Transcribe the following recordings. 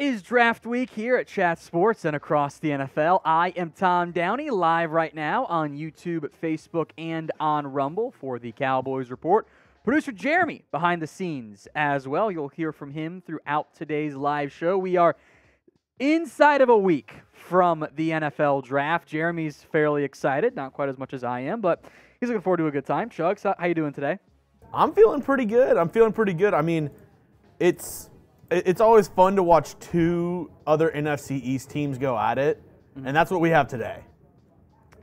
is draft week here at Chat Sports and across the NFL. I am Tom Downey, live right now on YouTube, Facebook, and on Rumble for the Cowboys Report. Producer Jeremy behind the scenes as well. You'll hear from him throughout today's live show. We are inside of a week from the NFL draft. Jeremy's fairly excited, not quite as much as I am, but he's looking forward to a good time. Chugs, how you doing today? I'm feeling pretty good. I mean, it's always fun to watch two other NFC East teams go at it, and that's what we have today.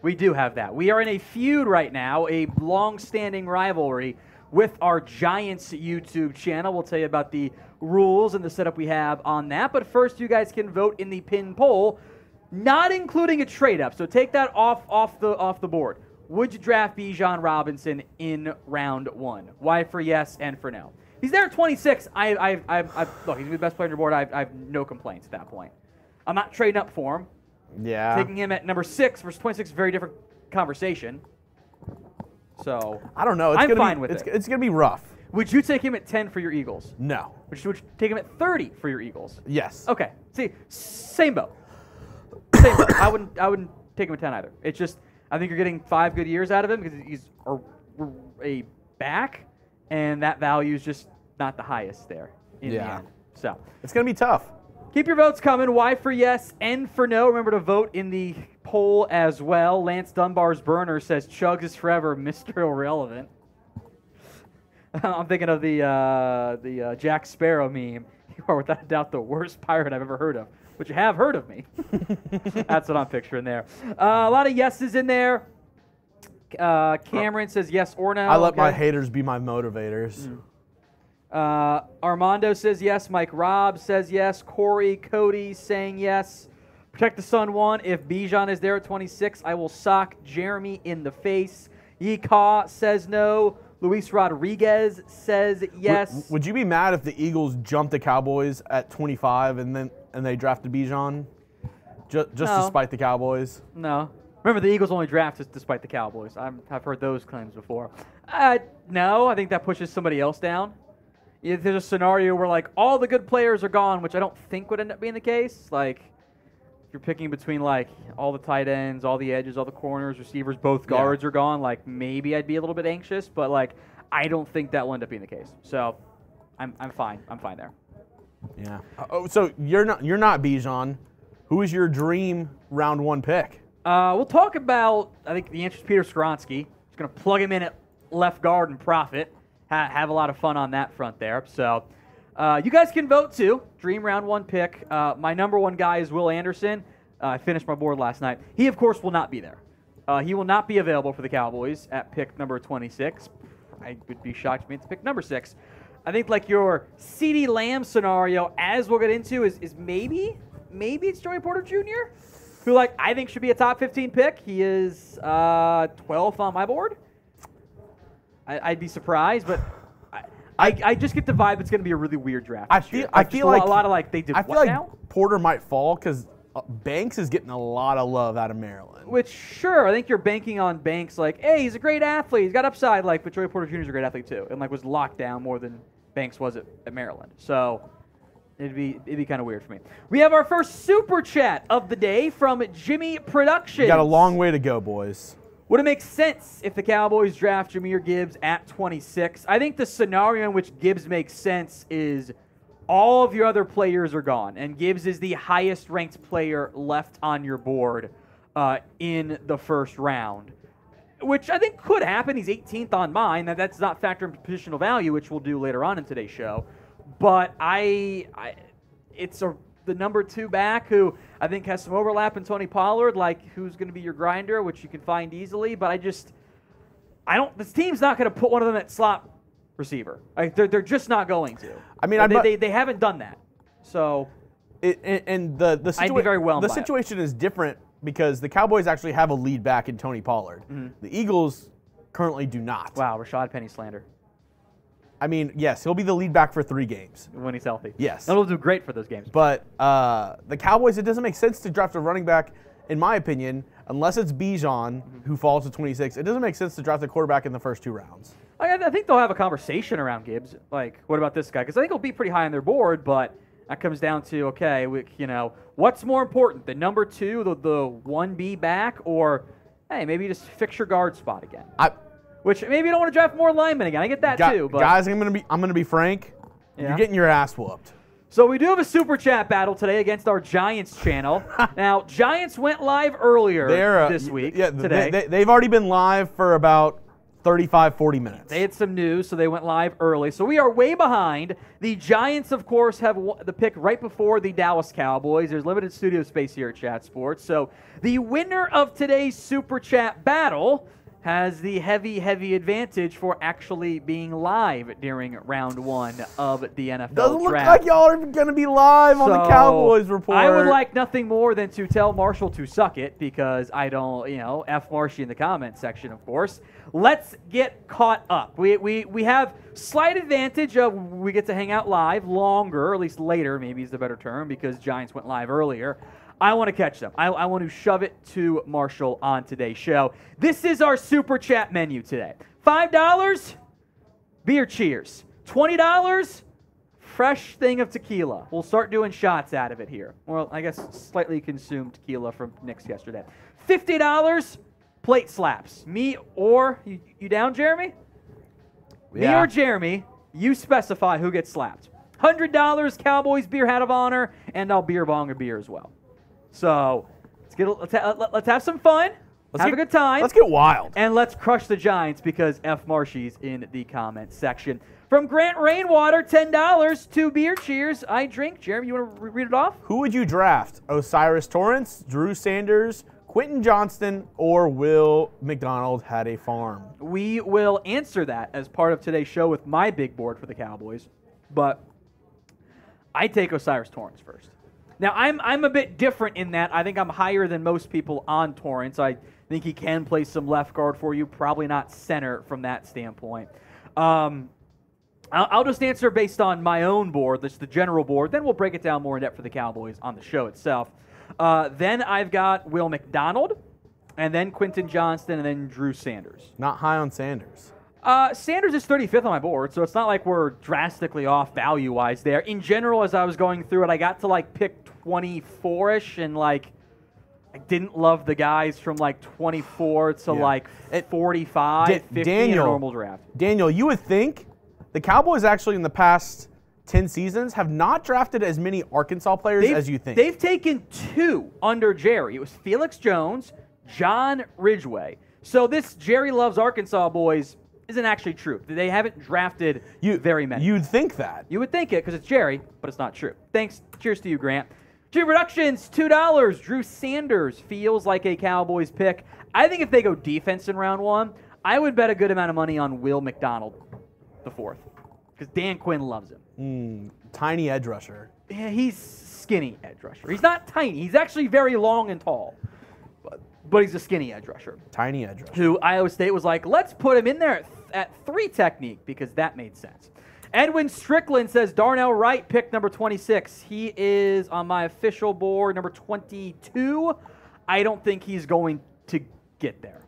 We do have that. We are in a feud right now, a long-standing rivalry with our Giants YouTube channel. We'll tell you about the rules and the setup we have on that. But first, you guys can vote in the pin poll, not including a trade-up. So take that off the board. Would you draft Bijan Robinson in round one? Why for yes and for no? He's there at 26. Look, he's the best player on your board. I've no complaints at that point. I'm not trading up for him. Yeah. Taking him at number 6 versus 26 is a very different conversation. So I don't know. It's gonna be rough. Would you take him at 10 for your Eagles? No. Would you take him at 30 for your Eagles? Yes. Okay. See, same boat. Same boat. I wouldn't take him at 10 either. It's just I think you're getting 5 good years out of him because he's a back, and that value is just not the highest there in the end. So it's gonna be tough. Keep your votes coming. Why for yes and for no. Remember to vote in the poll as well. Lance Dunbar's burner says Chugs is forever Mr. Irrelevant. I'm thinking of the Jack Sparrow meme. You are without a doubt the worst pirate I've ever heard of, but you have heard of me. That's what I'm picturing there. A lot of yeses in there. Cameron says yes or no. I let my haters be my motivators. Armando says yes. Mike Robb says yes. Corey Cody saying yes. Protect the Sun one. If Bijan is there at 26, I will sock Jeremy in the face. Yeecaw says no. Luis Rodriguez says yes. Would you be mad if the Eagles jumped the Cowboys at 25 and they drafted Bijan? Just to spite the Cowboys? No. Remember, the Eagles only drafted despite the Cowboys. I've heard those claims before. No, I think that pushes somebody else down. If there's a scenario where, like, all the good players are gone, which I don't think would end up being the case, like, you're picking between, like, all the tight ends, all the edges, all the corners, receivers, both guards are gone, like, maybe I'd be a little bit anxious, but, like, I don't think that will end up being the case. So, I'm fine. I'm fine there. Yeah. Oh, so you're not Bijan. Who is your dream round one pick? We'll talk about, I think the answer is Peter Skoronski. Just going to plug him in at left guard and profit. Have a lot of fun on that front there. So, you guys can vote, too. Dream round one pick. My number one guy is Will Anderson. I finished my board last night. He, of course, will not be there. He will not be available for the Cowboys at pick number 26. I would be shocked if it's pick number 6. I think, like, your CeeDee Lamb scenario, as we'll get into, is maybe it's Joey Porter Jr., who, like, I think should be a top 15 pick. He is 12th on my board. I'd be surprised, but... I just get the vibe it's going to be a really weird draft. I feel like Porter might fall because Banks is getting a lot of love out of Maryland. Which, sure, I think you're banking on Banks like, hey, he's a great athlete. He's got upside, like, but Joey Porter Jr. is a great athlete too and, like, was locked down more than Banks was at Maryland. So it'd be kind of weird for me. We have our first Super Chat of the day from Jimmy Productions. You got a long way to go, boys. Would it make sense if the Cowboys draft Jahmyr Gibbs at 26? I think the scenario in which Gibbs makes sense is all of your other players are gone, and Gibbs is the highest-ranked player left on your board in the first round, which I think could happen. He's 18th on mine. Now, that's not factoring positional value, which we'll do later on in today's show. But the number 2 back, who I think has some overlap in Tony Pollard, like, who's going to be your grinder, which you can find easily. But this team's not going to put one of them at slot receiver. Like, they're just not going to. I mean, they haven't done that. So, the situation is different because the Cowboys actually have a lead back in Tony Pollard. Mm-hmm. The Eagles currently do not. Wow, Rashad Penny slander. I mean, yes, he'll be the lead back for 3 games. When he's healthy. Yes. That'll do great for those games. But the Cowboys, it doesn't make sense to draft a running back, in my opinion, unless it's Bijan, who falls to 26. It doesn't make sense to draft a quarterback in the first 2 rounds. I think they'll have a conversation around Gibbs. Like, what about this guy? Because I think he'll be pretty high on their board, but That comes down to, okay, we, you know, what's more important, the number two, the 1B back, or, hey, maybe just fix your guard spot again. Which maybe you don't want to draft more linemen again. I get that too. But guys, I'm gonna be frank. Yeah. You're getting your ass whooped. So we do have a super chat battle today against our Giants channel. Now, Giants went live earlier this week. Yeah, today they've already been live for about 35, 40 minutes. They had some news, so they went live early. So we are way behind. The Giants, of course, have the pick right before the Dallas Cowboys. There's limited studio space here at Chat Sports. So the winner of today's super chat battle has the heavy, heavy advantage for actually being live during round one of the NFL draft. Doesn't look like y'all are going to be live on the Cowboys report. I would like nothing more than to tell Marshall to suck it because I don't, you know, F Marshy in the comment section, of course. Let's get caught up. We have slight advantage of we get to hang out live longer, or at least later maybe is the better term, because Giants went live earlier. I want to catch them. I want to shove it to Marshall on today's show. This is our Super Chat menu today. $5, beer cheers. $20, fresh thing of tequila. We'll start doing shots out of it here. Well, I guess slightly consumed tequila from Nick's yesterday. $50, plate slaps. Me or... You down, Jeremy? Yeah. Me or Jeremy, you specify who gets slapped. $100, Cowboys beer hat of honor, and I'll beer bong a beer as well. So let's have some fun. Have a good time. Let's get wild. And let's crush the Giants because F. Marshy's in the comment section. From Grant Rainwater, $10, 2 beer cheers. I drink. Jeremy, you want to read it off? Who would you draft? Osiris Torrance, Drew Sanders, Quentin Johnston, or Will McDonald had a farm? We will answer that as part of today's show with my big board for the Cowboys. But I take Osiris Torrance first. Now, I'm a bit different in that. I think I'm higher than most people on Torrance. I think he can play some left guard for you, probably not center from that standpoint. I'll just answer based on my own board, that's the general board. Then we'll break it down more in depth for the Cowboys on the show itself. Then I've got Will McDonald, and then Quentin Johnston, and then Drew Sanders. Not high on Sanders. Sanders is 35th on my board, so it's not like we're drastically off value-wise there. In general, as I was going through it, I got to, like, pick 24-ish, and, like, I didn't love the guys from, like, 24 to, like, 45, 50 in a normal draft. Daniel, you would think the Cowboys actually in the past 10 seasons have not drafted as many Arkansas players as you think. They've taken 2 under Jerry. It was Felix Jones, John Ridgeway. So this Jerry Loves Arkansas boys isn't actually true. They haven't drafted very many. You'd think that. You would think it because it's Jerry, but it's not true. Thanks. Cheers to you, Grant. G Productions, $2. Drew Sanders feels like a Cowboys pick. I think if they go defense in round one, I would bet a good amount of money on Will McDonald, the fourth, because Dan Quinn loves him. Tiny edge rusher. Yeah, he's skinny edge rusher. He's not tiny. He's actually very long and tall. But he's a skinny edge rusher. Tiny edge rusher. Who Iowa State was like, let's put him in there at 3 technique because that made sense. Edwin Strickland says Darnell Wright, pick number 26. He is on my official board, number 22. I don't think he's going to get there.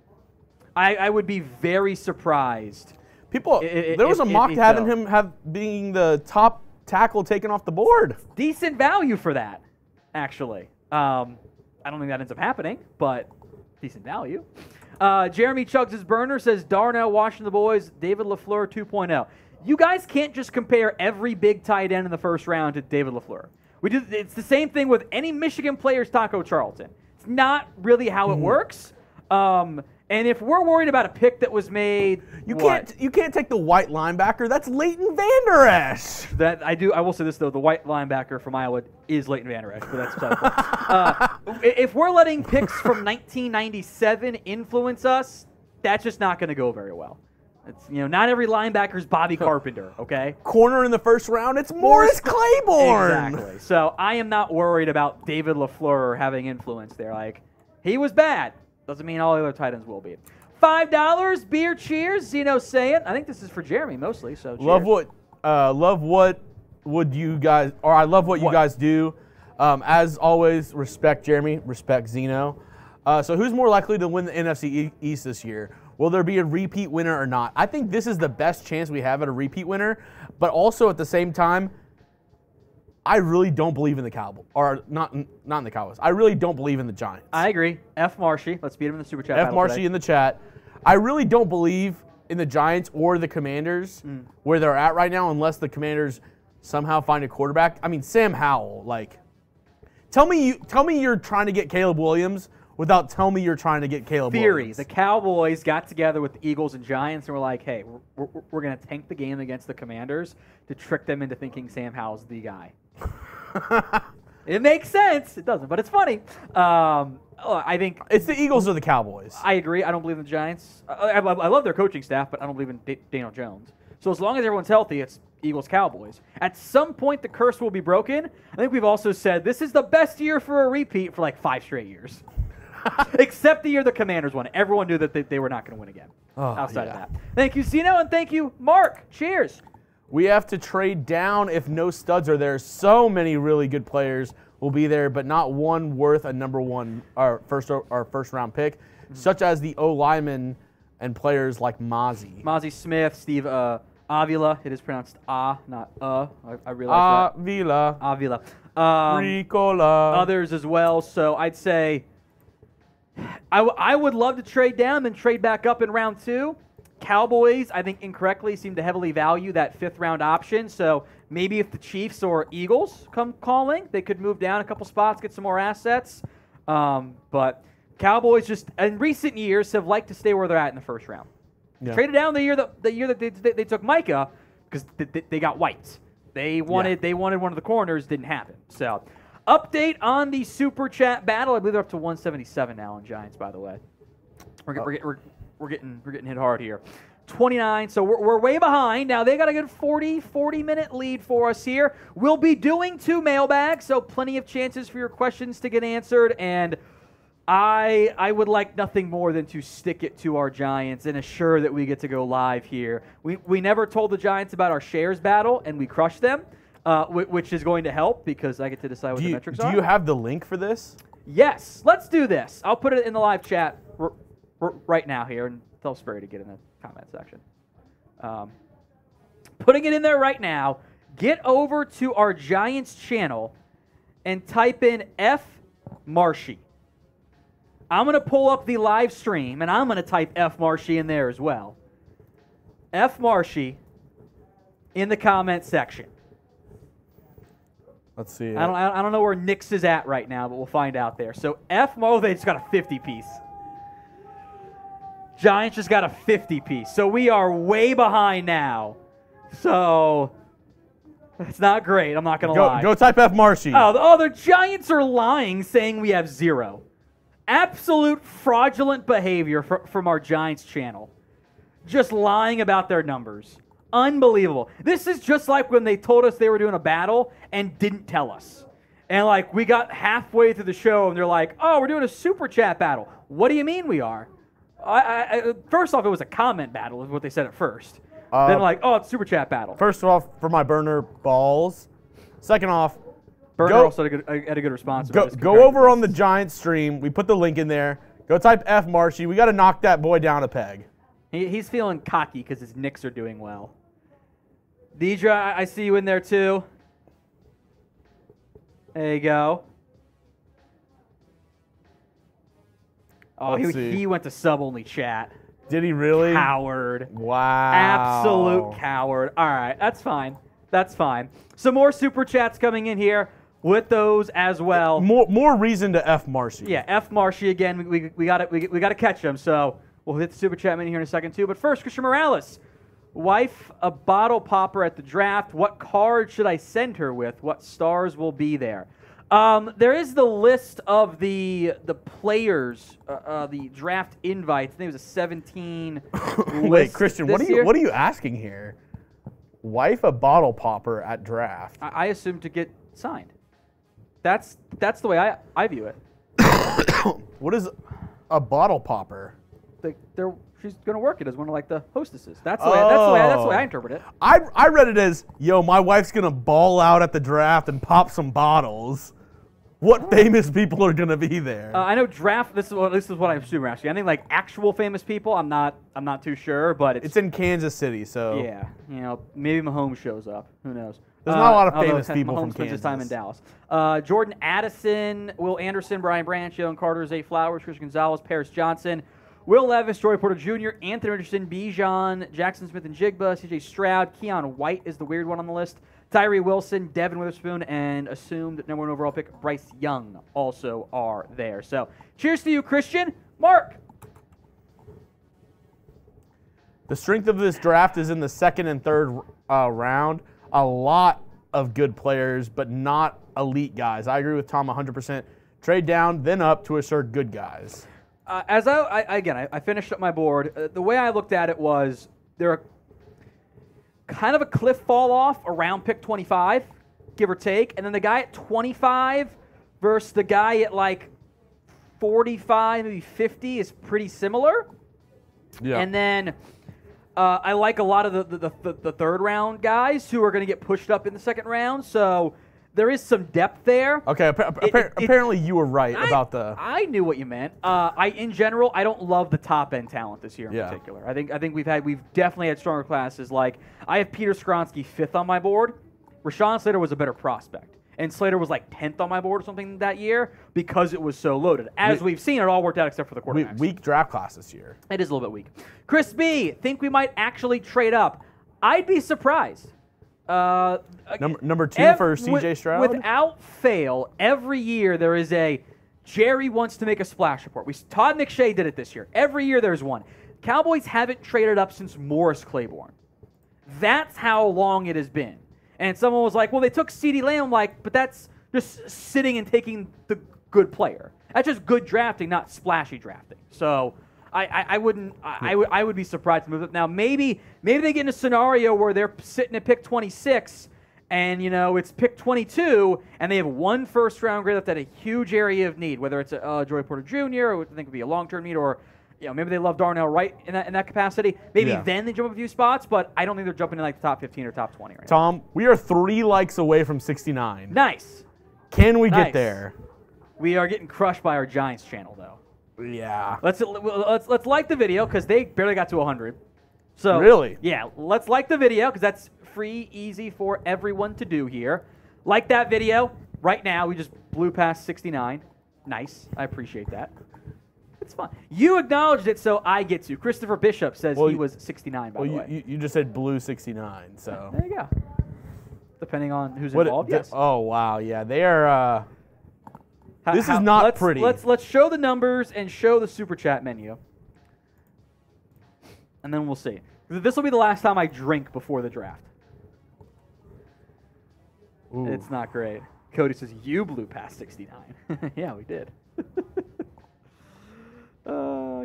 I would be very surprised. People, there was a mock having him being the top tackle taken off the board. Decent value for that, actually. I don't think that ends up happening, but decent value. Jeremy Chugs' burner says, Darnell Washington the boys, David LaFleur 2.0. You guys can't just compare every big tight end in the first round to David LaFleur. It's the same thing with any Michigan player's Taco Charlton. It's not really how it works. And if we're worried about a pick that was made, you can't take the white linebacker. That's Leighton Vander Esch. That I do. I will say this though: the white linebacker from Iowa is Leighton Vander Esch, but that's if we're letting picks from 1997 influence us, that's just not going to go very well. It's, you know, not every linebacker is Bobby Carpenter. Okay, corner in the first round, it's Morris Claiborne. Exactly. So I am not worried about David LaFleur having influence there. Like he was bad. Doesn't mean all the other tight ends will be. $5, beer cheers, Zeno saying. I think this is for Jeremy mostly, so cheers. I love what you guys do. As always, respect Jeremy, respect Zeno. So who's more likely to win the NFC East this year? Will there be a repeat winner or not? I think this is the best chance we have at a repeat winner, but also at the same time, I really don't believe in the Cowboys, or not in the Cowboys. I really don't believe in the Giants. I agree. F. Marshy, let's beat him in the super chat. F. Marshy in the chat. I really don't believe in the Giants or the Commanders where they're at right now, unless the Commanders somehow find a quarterback. I mean, Sam Howell. Like, tell me you're trying to get Caleb Williams without telling me you're trying to get Caleb Williams. The Cowboys got together with the Eagles and Giants and were like, hey, we're going to tank the game against the Commanders to trick them into thinking Sam Howell's the guy. It makes sense. It doesn't, but it's funny. I think it's the Eagles or the Cowboys. I agree. I don't believe in the Giants. I love their coaching staff, but I don't believe in Daniel Jones. So as long as everyone's healthy, it's Eagles-Cowboys. At some point, the curse will be broken. I think we've also said this is the best year for a repeat for like 5 straight years. Except the year the Commanders won. Everyone knew that they were not going to win again outside of that. Thank you, Cino, and thank you, Mark. Cheers. We have to trade down if no studs are there. So many really good players will be there, but not one worth a #1 or first-round pick, such as the O-lineman and players like Mozzie. Mozzie Smith, Steve Avila. It is pronounced ah, not I realize Avila. That. Avila. Ricola. Others as well. So I'd say I would love to trade down and trade back up in round 2. Cowboys, I think incorrectly, seem to heavily value that 5th-round option. So maybe if the Chiefs or Eagles come calling, they could move down a couple spots, get some more assets. But Cowboys just in recent years have liked to stay where they're at in the 1st round. Yeah. Traded down the year that they took Micah because they got White. They wanted one of the corners, didn't happen. So update on the super chat battle. I believe they're up to 177 now in Giants. By the way, we're getting hit hard here. 29, so we're way behind. Now they got a good 40-minute lead for us here. We'll be doing 2 mailbags, so plenty of chances for your questions to get answered. And I would like nothing more than to stick it to our Giants and assure that we get to go live here. We never told the Giants about our shares battle, and we crushed them, which is going to help because I get to decide what the metrics are. Do you have the link for this? Yes, let's do this. I'll put it in the live chat right now here, and tell Spurry to get in the comment section. Putting it in there right now. Get over to our Giants channel and type in F. Marshy. I'm going to pull up the live stream, and I'm going to type F. Marshy in there as well. F. Marshy in the comment section. Let's see. I don't know where Nix is at right now, but we'll find out there. So F. Mo, they just got a 50-piece. Giants just got a 50-piece, so we are way behind now. So it's not great. I'm not going to lie. Go type F. Marshy. Oh, the Giants are lying, saying we have 0. Absolute fraudulent behavior from our Giants channel. Just lying about their numbers. Unbelievable. This is just like when they told us they were doing a battle and didn't tell us. And, like, we got halfway through the show, and they're like, oh, we're doing a super chat battle. What do you mean we are? First off, it was a comment battle is what they said at first. Then like, oh, it's super chat battle. First off, for my burner balls. Second off, burner also had a good response. Go over on the Giants stream. We put the link in there. Go type F. Marshy. We got to knock that boy down a peg. He's feeling cocky because his Knicks are doing well. Deidre, I see you in there too. There you go. Oh, he went to sub-only chat. Did he really? Coward. Wow. Absolute coward. All right, that's fine. That's fine. Some more super chats coming in here with those as well. More reason to F. Marshy. Yeah, F. Marshy again. We got to catch him, so we'll hit the super chat minute here in a second, too. But first, Christian Morales. Wife, a bottle popper at the draft. What card should I send her with? What stars will be there? There is the list of the players, the draft invites. I think it was a 17. Wait, Christian, what are you asking here? Wife a bottle popper at draft. I assume to get signed. That's the way I view it. What is a bottle popper? She's gonna work it as one of like the hostesses. That's the way I interpret it. I read it as, yo, my wife's gonna ball out at the draft and pop some bottles. What famous people are going to be there? I know draft. This is what I assume. Actually, I think like actual famous people. I'm not too sure, but it's in Kansas City, so yeah. You know, maybe Mahomes shows up. Who knows? There's not a lot of famous people Mahomes from Kansas. His time in Dallas. Jordan Addison, Will Anderson, Brian Branch, Jalen Carter, Zay Flowers, Christian Gonzalez, Paris Johnson, Will Levis, Joey Porter Jr., Anthony Richardson, Bijan, Jackson Smith and Jigba, C.J. Stroud, Keon White is the weird one on the list, Tyree Wilson, Devin Witherspoon, and assumed number one overall pick Bryce Young also are there. So, cheers to you, Christian. Mark. The strength of this draft is in the second and third round. A lot of good players, but not elite guys. I agree with Tom 100%. Trade down, then up to assure good guys. As I finished up my board. The way I looked at it was there are kind of a cliff fall off around pick 25, give or take, and then the guy at 25 versus the guy at like 45, maybe 50 is pretty similar. Yeah. And then I like a lot of the third round guys who are going to get pushed up in the second round. So there is some depth there. Okay, apparently you were right about the... I knew what you meant. In general, I don't love the top-end talent this year in particular. I think we've definitely had stronger classes. Like, I have Peter Skronsky 5th on my board. Rashawn Slater was a better prospect. And Slater was like 10th on my board or something that year because it was so loaded. As we've seen, it all worked out except for the quarterbacks. Weak draft class this year. It is a little bit weak. Chris B, think we might actually trade up. I'd be surprised. Number two for C.J. Stroud? Without fail, every year there is a Jerry wants to make a splash report. Todd McShay did it this year. Every year there's one. Cowboys haven't traded up since Morris Claiborne. That's how long it has been. And someone was like, well, they took CeeDee Lamb. I'm like, but that's just sitting and taking the good player. That's just good drafting, not splashy drafting. So... I would be surprised to move up. Now, maybe they get in a scenario where they're sitting at pick 26 and, you know, it's pick 22 and they have one first-round grade left at a huge area of need, whether it's Joey Porter Jr., which I think would be a long-term need, or, you know, maybe they love Darnell Wright in that capacity. Maybe then they jump up a few spots, but I don't think they're jumping in, like, the top 15 or top 20 right now. Tom, we are 3 likes away from 69. Nice. Can we get there? We are getting crushed by our Giants channel, though. Yeah. Let's like the video because they barely got to 100. So really? Yeah. Let's like the video because that's free, easy for everyone to do here. Like that video right now. We just blew past 69. Nice. I appreciate that. It's fun. You acknowledged it, so I get to. Christopher Bishop says he was 69. By the way, you just said blew 69. So there you go. Depending on who's involved. Yes. Oh wow. Yeah. They are. This is not pretty. Let's show the numbers and show the Super Chat menu. And then we'll see. This will be the last time I drink before the draft. Ooh. It's not great. Cody says, you blew past 69. Yeah, we did.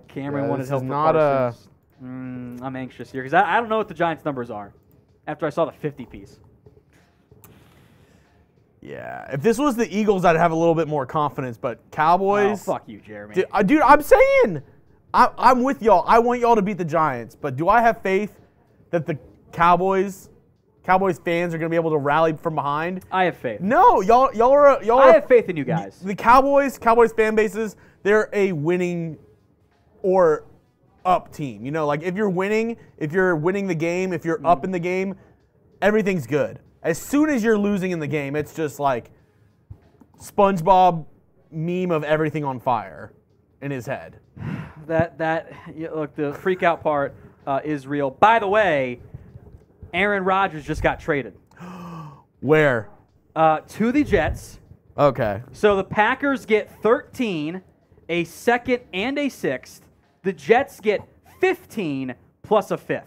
Cameron wanted help. I'm anxious here because I don't know what the Giants' numbers are after I saw the 50 piece. Yeah, if this was the Eagles, I'd have a little bit more confidence, but Cowboys... Oh, fuck you, Jeremy. Dude, I'm saying, I'm with y'all. I want y'all to beat the Giants, but do I have faith that the Cowboys fans are going to be able to rally from behind? I have faith. No, y'all are... I have faith in you guys. The Cowboys fan bases, they're a winning or up team. You know, like if you're winning the game, if you're up in the game, everything's good. As soon as you're losing in the game, it's just like SpongeBob meme of everything on fire in his head. Look, the freak out part is real. By the way, Aaron Rodgers just got traded. Where? To the Jets. Okay. So the Packers get 13, a second and a sixth. The Jets get 15 plus a fifth.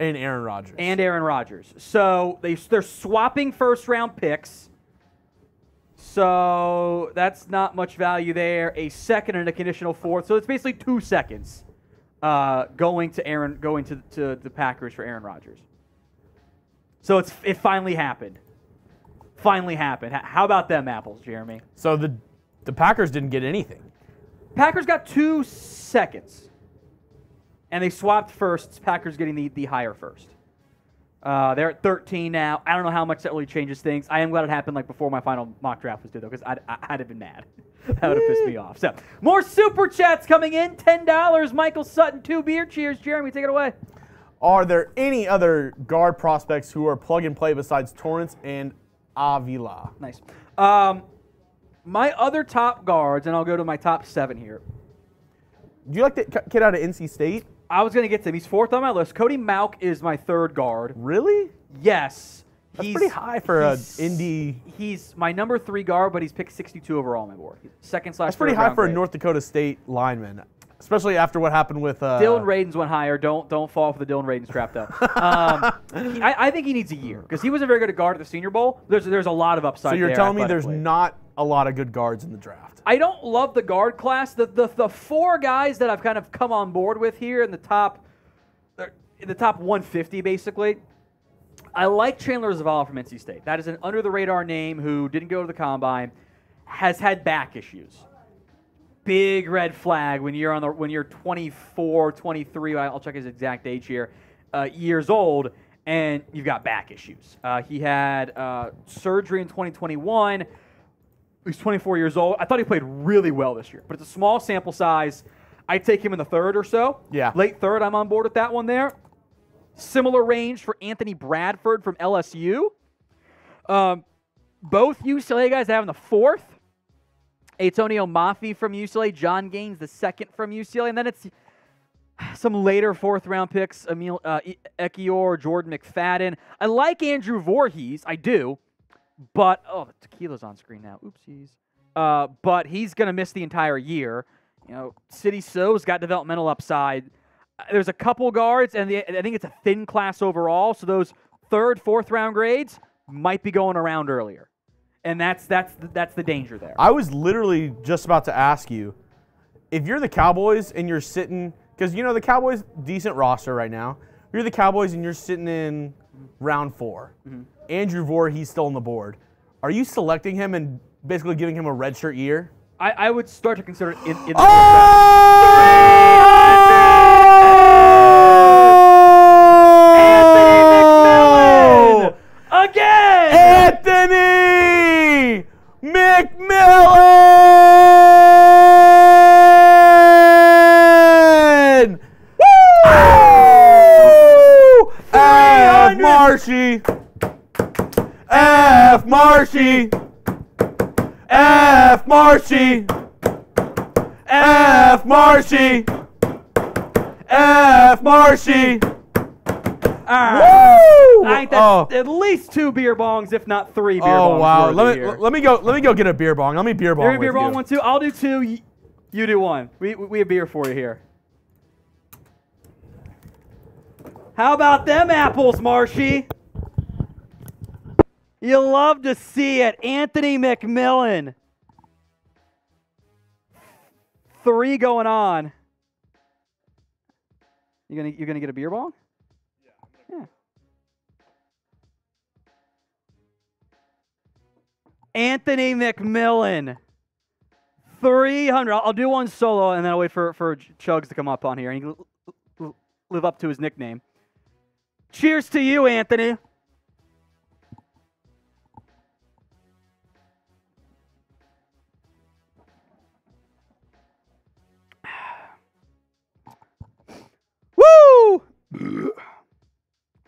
And Aaron Rodgers. So they're swapping first-round picks. So that's not much value there. A second and a conditional fourth. So it's basically 2 seconds going to the Packers for Aaron Rodgers. So it finally happened. How about them apples, Jeremy? So the Packers didn't get anything. Packers got 2 seconds. And they swapped firsts, Packers getting the higher first. They're at 13 now. I don't know how much that really changes things. I am glad it happened like before my final mock draft was due, though, because I'd have been mad. That would have pissed me off. So, more Super Chats coming in. $10. Michael Sutton, 2 beer. Cheers, Jeremy. Take it away. Are there any other guard prospects who are plug and play besides Torrance and Avila? Nice. My other top guards, and I'll go to my top 7 here. Do you like that kid out of NC State? I was going to get to him. He's 4th on my list. Cody Malk is my 3rd guard. Really? Yes. That's pretty high for an indie. He's my number 3 guard, but he's picked 62 overall on my board. That's pretty high for a North Dakota State lineman, especially after what happened with Dylan Radins went higher. Don't fall for the Dylan Radins trap, though. I think he needs a year because he wasn't very good at guard at the Senior Bowl. There's a lot of upside. So you're telling me there's not a lot of good guards in the draft? I don't love the guard class. The 4 guys that I've kind of come on board with here in the top, 150 basically. I like Chandler Zavala from NC State. That is an under-the-radar name who didn't go to the combine, has had back issues. Big red flag when you're when you're 24, 23. I'll check his exact age here, years old, and you've got back issues. He had surgery in 2021. He's 24 years old. I thought he played really well this year, but it's a small sample size. I take him in the 3rd or so. Yeah, late 3rd. I'm on board with that one there. Similar range for Anthony Bradford from LSU. Both UCLA guys have in the 4th. Antonio Mafi from UCLA, John Gaines the 2nd from UCLA, and then it's some later 4th-round picks, Emil Echior, Jordan McFadden. I like Andrew Voorhees, I do, but oh, the tequila's on screen now, oopsies. But he's going to miss the entire year. You know, City So's got developmental upside. There's a couple guards, and I think it's a thin class overall, so those 3rd, 4th-round grades might be going around earlier. And that's the danger there. I was literally just about to ask you, if you're the Cowboys and you're sitting, because you know the Cowboys decent roster right now. If you're the Cowboys and you're sitting in round 4. Mm-hmm. Andrew Voorhees still on the board. Are you selecting him and basically giving him a redshirt year? I would start to consider it in the Anthony McMillan again. Anthony McMillan! Woo! F. Marshy! F. Marshy! F. Marshy! F. Marshy! F. Marshy! Woo! I think that's at least 2 beer bongs, if not 3 beer bongs. Oh wow! Let me go get a beer bong. Let me beer bong. Beer bong, one, 2. I'll do 2. You do 1. We have beer for you here. How about them apples, Marshy? You love to see it, Anthony McMillan. 3 going on. You're gonna get a beer bong? Anthony McMillan, 300. I'll do 1 solo, and then I'll wait for Chugs to come up on here. And he live up to his nickname. Cheers to you, Anthony.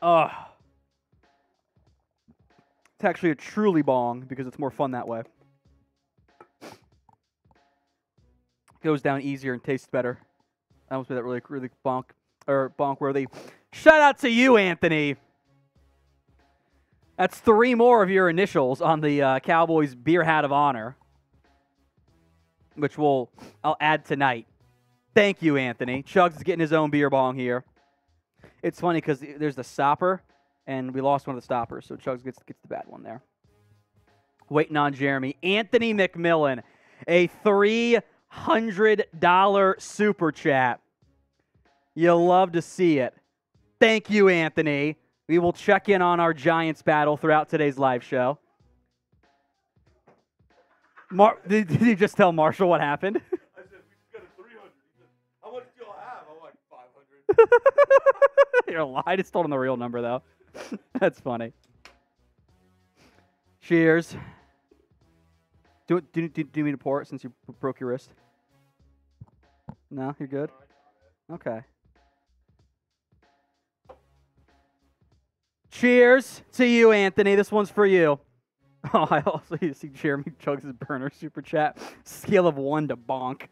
Woo! It's actually a truly bong because it's more fun that way. Goes down easier and tastes better. I almost made that really, really bonk worthy. Shout out to you, Anthony. That's 3 more of your initials on the Cowboys beer hat of honor, which I'll add tonight. Thank you, Anthony. Chugs is getting his own beer bong here. It's funny because there's the stopper. And we lost one of the stoppers, so Chugs gets the bad one there. Waiting on Jeremy. Anthony McMillan, a $300 super chat. You'll love to see it. Thank you, Anthony. We will check in on our Giants battle throughout today's live show. Did you just tell Marshall what happened? I said, we got a 300. He said, how much do y'all have? I want 500. You're a lie. I just told him the real number, though. That's funny. Cheers. Do you mean to pour it since you broke your wrist? No, you're good? Okay. Cheers to you, Anthony. This one's for you. Oh, I also see Jeremy chugs his burner super chat. Scale of 1 to bonk.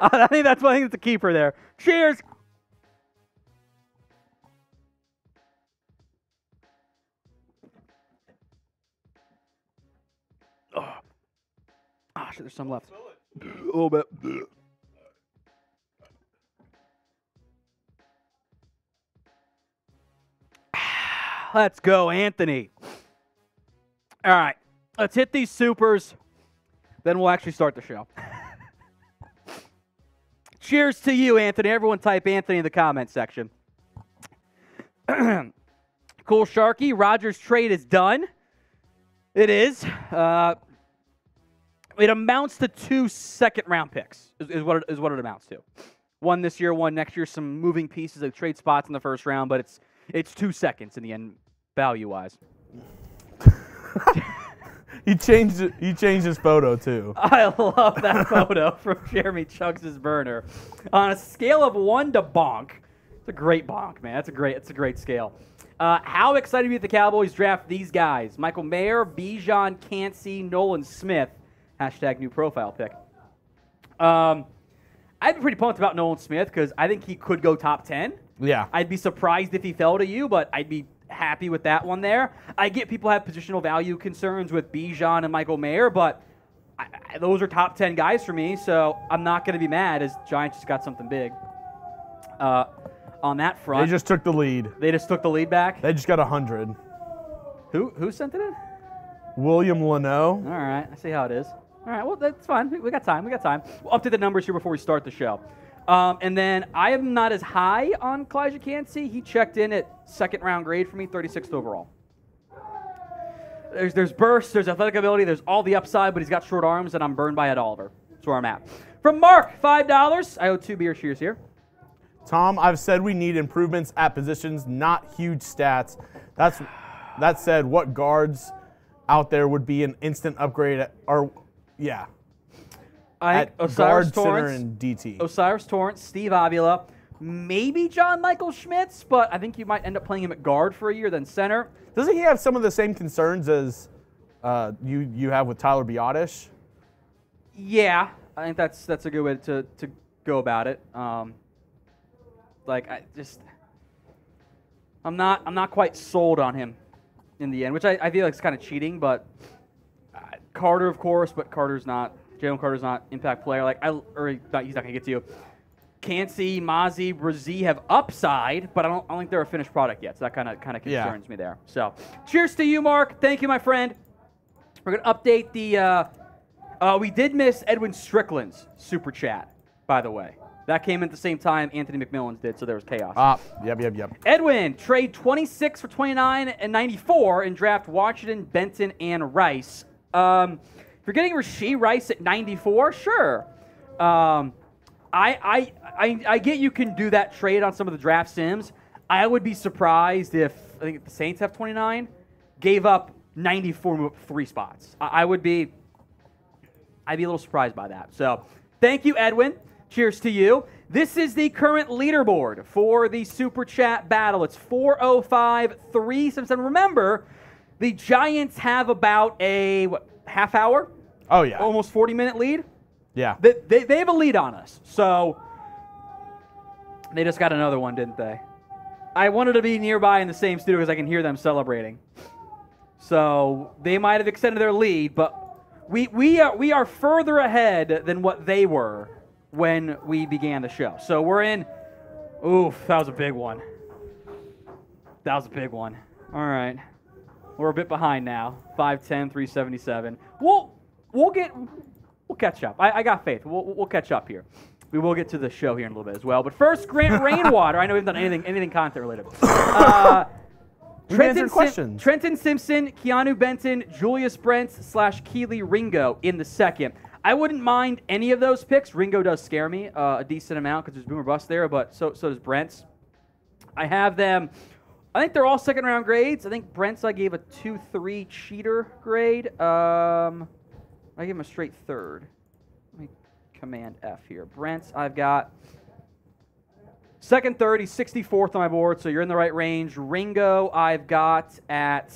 I think that's a keeper there. Cheers. Oh, oh shit, there's some left. A little bit. Let's go, Anthony. All right, let's hit these supers, then we'll actually start the show. Cheers to you, Anthony. Everyone type Anthony in the comment section. Cool Sharky, Rodgers trade is done. It is. It amounts to 2 second-round picks is what it amounts to. 1 this year, 1 next year. Some moving pieces of trade spots in the first round, but it's 2 seconds in the end, value-wise. He changed his photo too. I love that photo from Jeremy Chugs his burner. On a scale of 1 to bonk, it's a great bonk, man. It's a great scale. How excited are you at the Cowboys draft these guys? Michael Mayer, Bijan, Canty, Nolan Smith. Hashtag new profile pick. I'd be pretty pumped about Nolan Smith because I think he could go top 10. Yeah. I'd be surprised if he fell to you, but I'd be happy with that one there. I get people have positional value concerns with Bijan and Michael Mayer, but those are top 10 guys for me, so I'm not going to be mad as Giants just got something big on that front. They just took the lead. They just took the lead back? They just got 100. Who sent it in? William Leno. All right. I see how it is. All right. Well, that's fine. We got time. We got time. We'll update the numbers here before we start the show. And then I am not as high on Kalijah Cansey. He checked in at second-round grade for me, 36th overall. There's burst, there's athletic ability, there's all the upside, but he's got short arms, and I'm burned by Ed Oliver. That's where I'm at. From Mark, $5. I owe 2 beer cheers here. Tom, I've said we need improvements at positions, not huge stats. That said, what guards out there would be an instant upgrade at, or, yeah. I think Osiris Torrance, and DT. Osiris Torrance, Steve Avila, maybe John Michael Schmitz, but I think you might end up playing him at guard for a year, then center. Doesn't he have some of the same concerns as you have with Tyler Biotish? Yeah, I think that's a good way to go about it. I'm not quite sold on him in the end, which I feel like is kind of cheating. But Carter, of course, but Carter's not. Jalen Carter's not impact player. He's not gonna get to you. Canty, Mazi, Brzee have upside, but I don't think they're a finished product yet. So that kind of concerns me there. So, cheers to you, Mark. Thank you, my friend. We're gonna update the. We did miss Edwin Strickland's super chat, by the way. That came in at the same time Anthony McMillan's did, so there was chaos. Yep. Edwin trade 26 for 29 and 94 and draft Washington, Benton, and Rice. If you're getting Rashee Rice at 94, sure. I get you can do that trade on some of the draft sims. I would be surprised if I think the Saints have 29, gave up 94, move up 3 spots. I'd be a little surprised by that. So thank you, Edwin. Cheers to you. This is the current leaderboard for the Super Chat battle. It's 405-377. Remember, the Giants have about a half hour? Oh, yeah. Almost 40-minute lead? Yeah. They have a lead on us. So, they just got another one, didn't they? I wanted to be nearby in the same studio because I can hear them celebrating. So, they might have extended their lead, but we are further ahead than what they were when we began the show. So, we're in... Oof, that was a big one. That was a big one. All right. We're a bit behind now. 510, 377. We'll catch up. I got faith. We'll catch up here. We will get to the show here in a little bit as well. But first, Grant Rainwater. I know we haven't done anything content related. Trenton Simpson, Keanu Benton, Julius Brents / Keely Ringo in the second. I wouldn't mind any of those picks. Ringo does scare me a decent amount because there's boom or bust there, but so does Brents. I have them. I think they're all second-round grades. I think Brent's I gave a 2-3 cheater grade. I gave him a straight third. Let me Command-F here. Brent's I've got Second, third, he's 64th on my board, so you're in the right range. Ringo, I've got at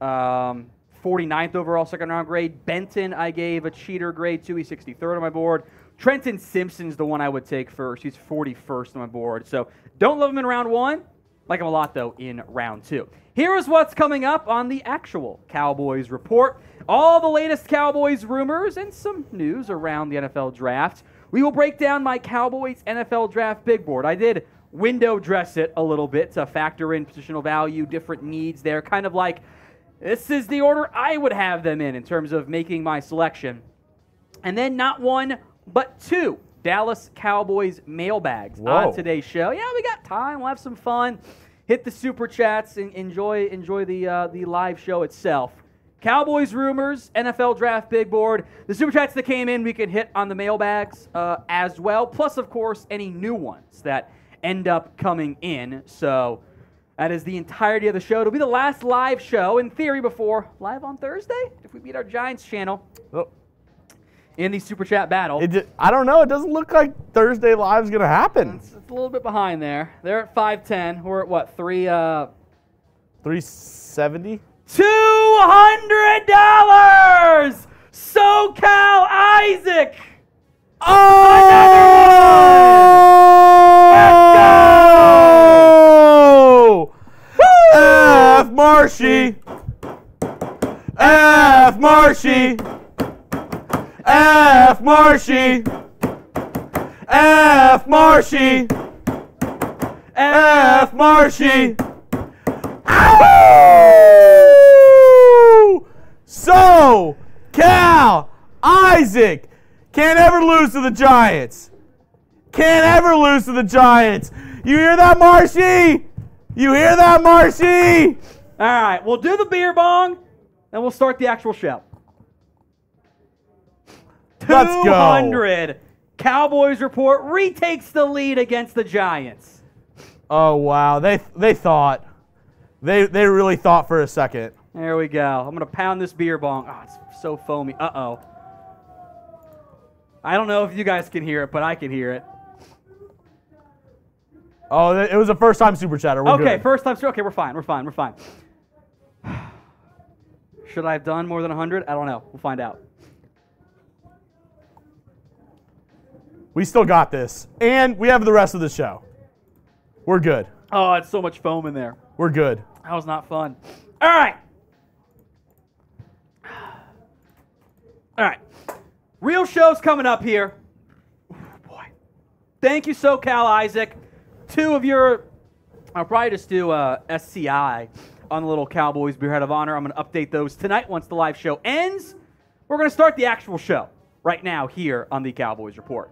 49th overall, second-round grade. Benton, I gave a cheater grade to. He's 63rd on my board. Trenton Simpson's the one I would take first. He's 41st on my board. So don't love him in round one. Like him a lot, though, in round two. Here is what's coming up on the actual Cowboys Report. All the latest Cowboys rumors and some news around the NFL Draft. We will break down my Cowboys NFL Draft big board. I did window dress it a little bit to factor in positional value, different needs there. Kind of like, this is the order I would have them in terms of making my selection. And then not one, but two Dallas Cowboys mailbags on today's show. Yeah, we got time. We'll have some fun. Hit the super chats and enjoy the live show itself. Cowboys rumors, NFL Draft big board. The super chats that came in, we can hit on the mailbags as well. Plus, of course, any new ones that end up coming in. So that is the entirety of the show. It'll be the last live show, in theory, before live on Thursday, if we beat our Giants channel in the super chat battle. I don't know. It doesn't look like Thursday live's going to happen. It's a little bit behind there. They're at 5:10. We're at, what, 370? $200! SoCal Isaac! Oh! Let's go! F. Marshy! F. Marshy! F. Marshy! F. Marshy! F. Marshy! So, Cal, Isaac, can't ever lose to the Giants. Can't ever lose to the Giants. You hear that, Marshy? You hear that, Marshy? All right, we'll do the beer bong, and we'll start the actual show. Let's go. 200. Cowboys Report retakes the lead against the Giants. Oh, wow. They thought. They really thought for a second. There we go. I'm going to pound this beer bong. Oh, it's so foamy. Uh-oh. I don't know if you guys can hear it, but I can hear it. Oh, it was a first-time super chatter. We're okay, first-time super. Okay, we're fine. Should I have done more than 100? I don't know. We'll find out. We still got this. And we have the rest of the show. We're good. Oh, it's so much foam in there. We're good. That was not fun. All right. All right. Real show's coming up here. Ooh, boy. Thank you, SoCal Isaac. Two of your... I'll probably just do SCI on the little Cowboys Beerhead of Honor. I'm going to update those tonight once the live show ends. We're going to start the actual show right now here on the Cowboys Report.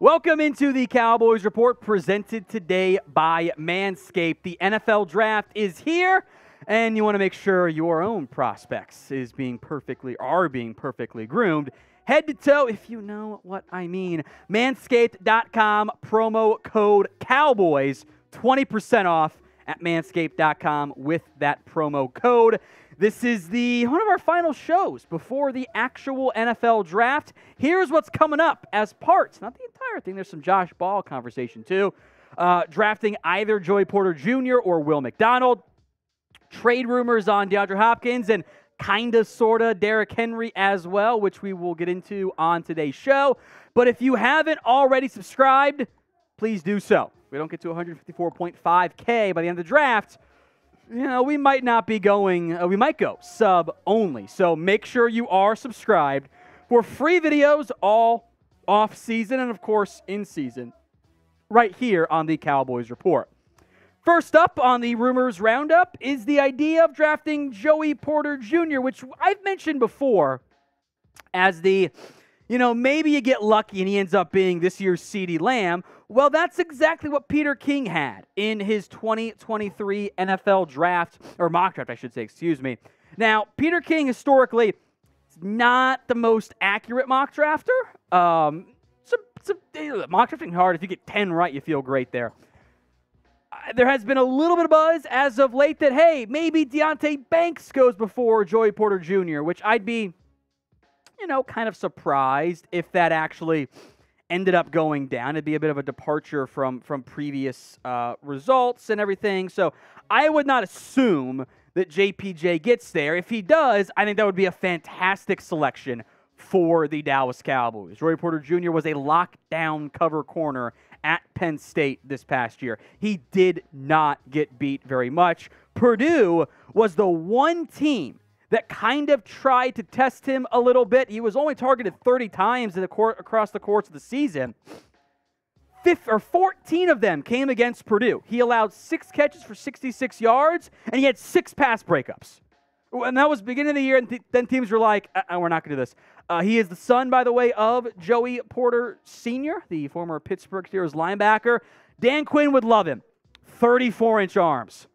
Welcome into the Cowboys Report, presented today by Manscaped. The NFL Draft is here, and you want to make sure your own prospects are being perfectly groomed head to toe, if you know what I mean. Manscaped.com, promo code Cowboys, 20% off at Manscaped.com with that promo code. This is one of our final shows before the actual NFL Draft. Here's what's coming up as parts, not the entire thing. There's some Josh Ball conversation, too. Drafting either Joey Porter Jr. or Will McDonald. Trade rumors on DeAndre Hopkins and kind of, sort of, Derrick Henry as well, which we will get into on today's show. But if you haven't already subscribed, please do so. If we don't get to 154.5K by the end of the draft, you know, we might not be going, we might go sub only. So make sure you are subscribed for free videos all off season and, of course, in season right here on the Cowboys Report. First up on the rumors roundup is the idea of drafting Joey Porter Jr., which I've mentioned before as the, you know, maybe you get lucky and he ends up being this year's CeeDee Lamb. Well, that's exactly what Peter King had in his 2023 NFL draft, or mock draft, I should say, excuse me. Now, Peter King, historically, is not the most accurate mock drafter. Mock drafting hard. If you get 10 right, you feel great there. There has been a little bit of buzz as of late that, hey, maybe Deonte Banks goes before Joey Porter Jr., which I'd be you know, kind of surprised if that actually ended up going down. It'd be a bit of a departure from previous results and everything. So I would not assume that JPJ gets there. If he does, I think that would be a fantastic selection for the Dallas Cowboys. Roy Porter Jr. was a lockdown cover corner at Penn State this past year. He did not get beat very much. Purdue was the one team that kind of tried to test him a little bit. He was only targeted 30 times in the across the course of the season. 14 of them came against Purdue. He allowed 6 catches for 66 yards, and he had 6 pass breakups. And that was beginning of the year, and then teams were like, we're not going to do this. He is the son, by the way, of Joey Porter Sr., the former Pittsburgh Steelers linebacker. Dan Quinn would love him. 34-inch arms.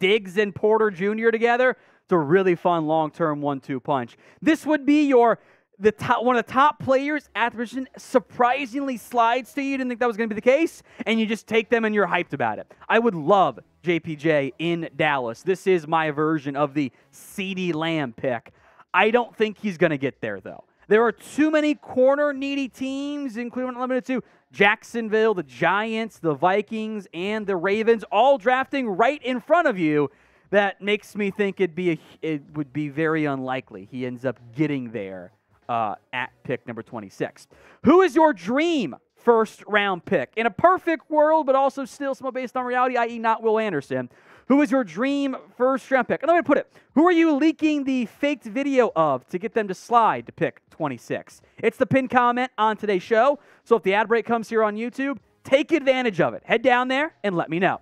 Diggs and Porter Jr. together, it's a really fun long-term 1-2 punch. This would be one of the top players at the position surprisingly slides to you. You didn't think that was going to be the case, and you just take them and you're hyped about it. I would love JPJ in Dallas. This is my version of the CeeDee Lamb pick. I don't think he's going to get there, though. There are too many corner-needy teams, including limited to Jacksonville, the Giants, the Vikings, and the Ravens, all drafting right in front of you. That makes me think it would be very unlikely he ends up getting there at pick number 26. Who is your dream first-round pick? In a perfect world, but also still somewhat based on reality, i.e. not Will Anderson. Who is your dream first-round pick? Another way to put it, who are you leaking the faked video of to get them to slide to pick 26? It's the pinned comment on today's show, so if the ad break comes here on YouTube, take advantage of it. Head down there and let me know.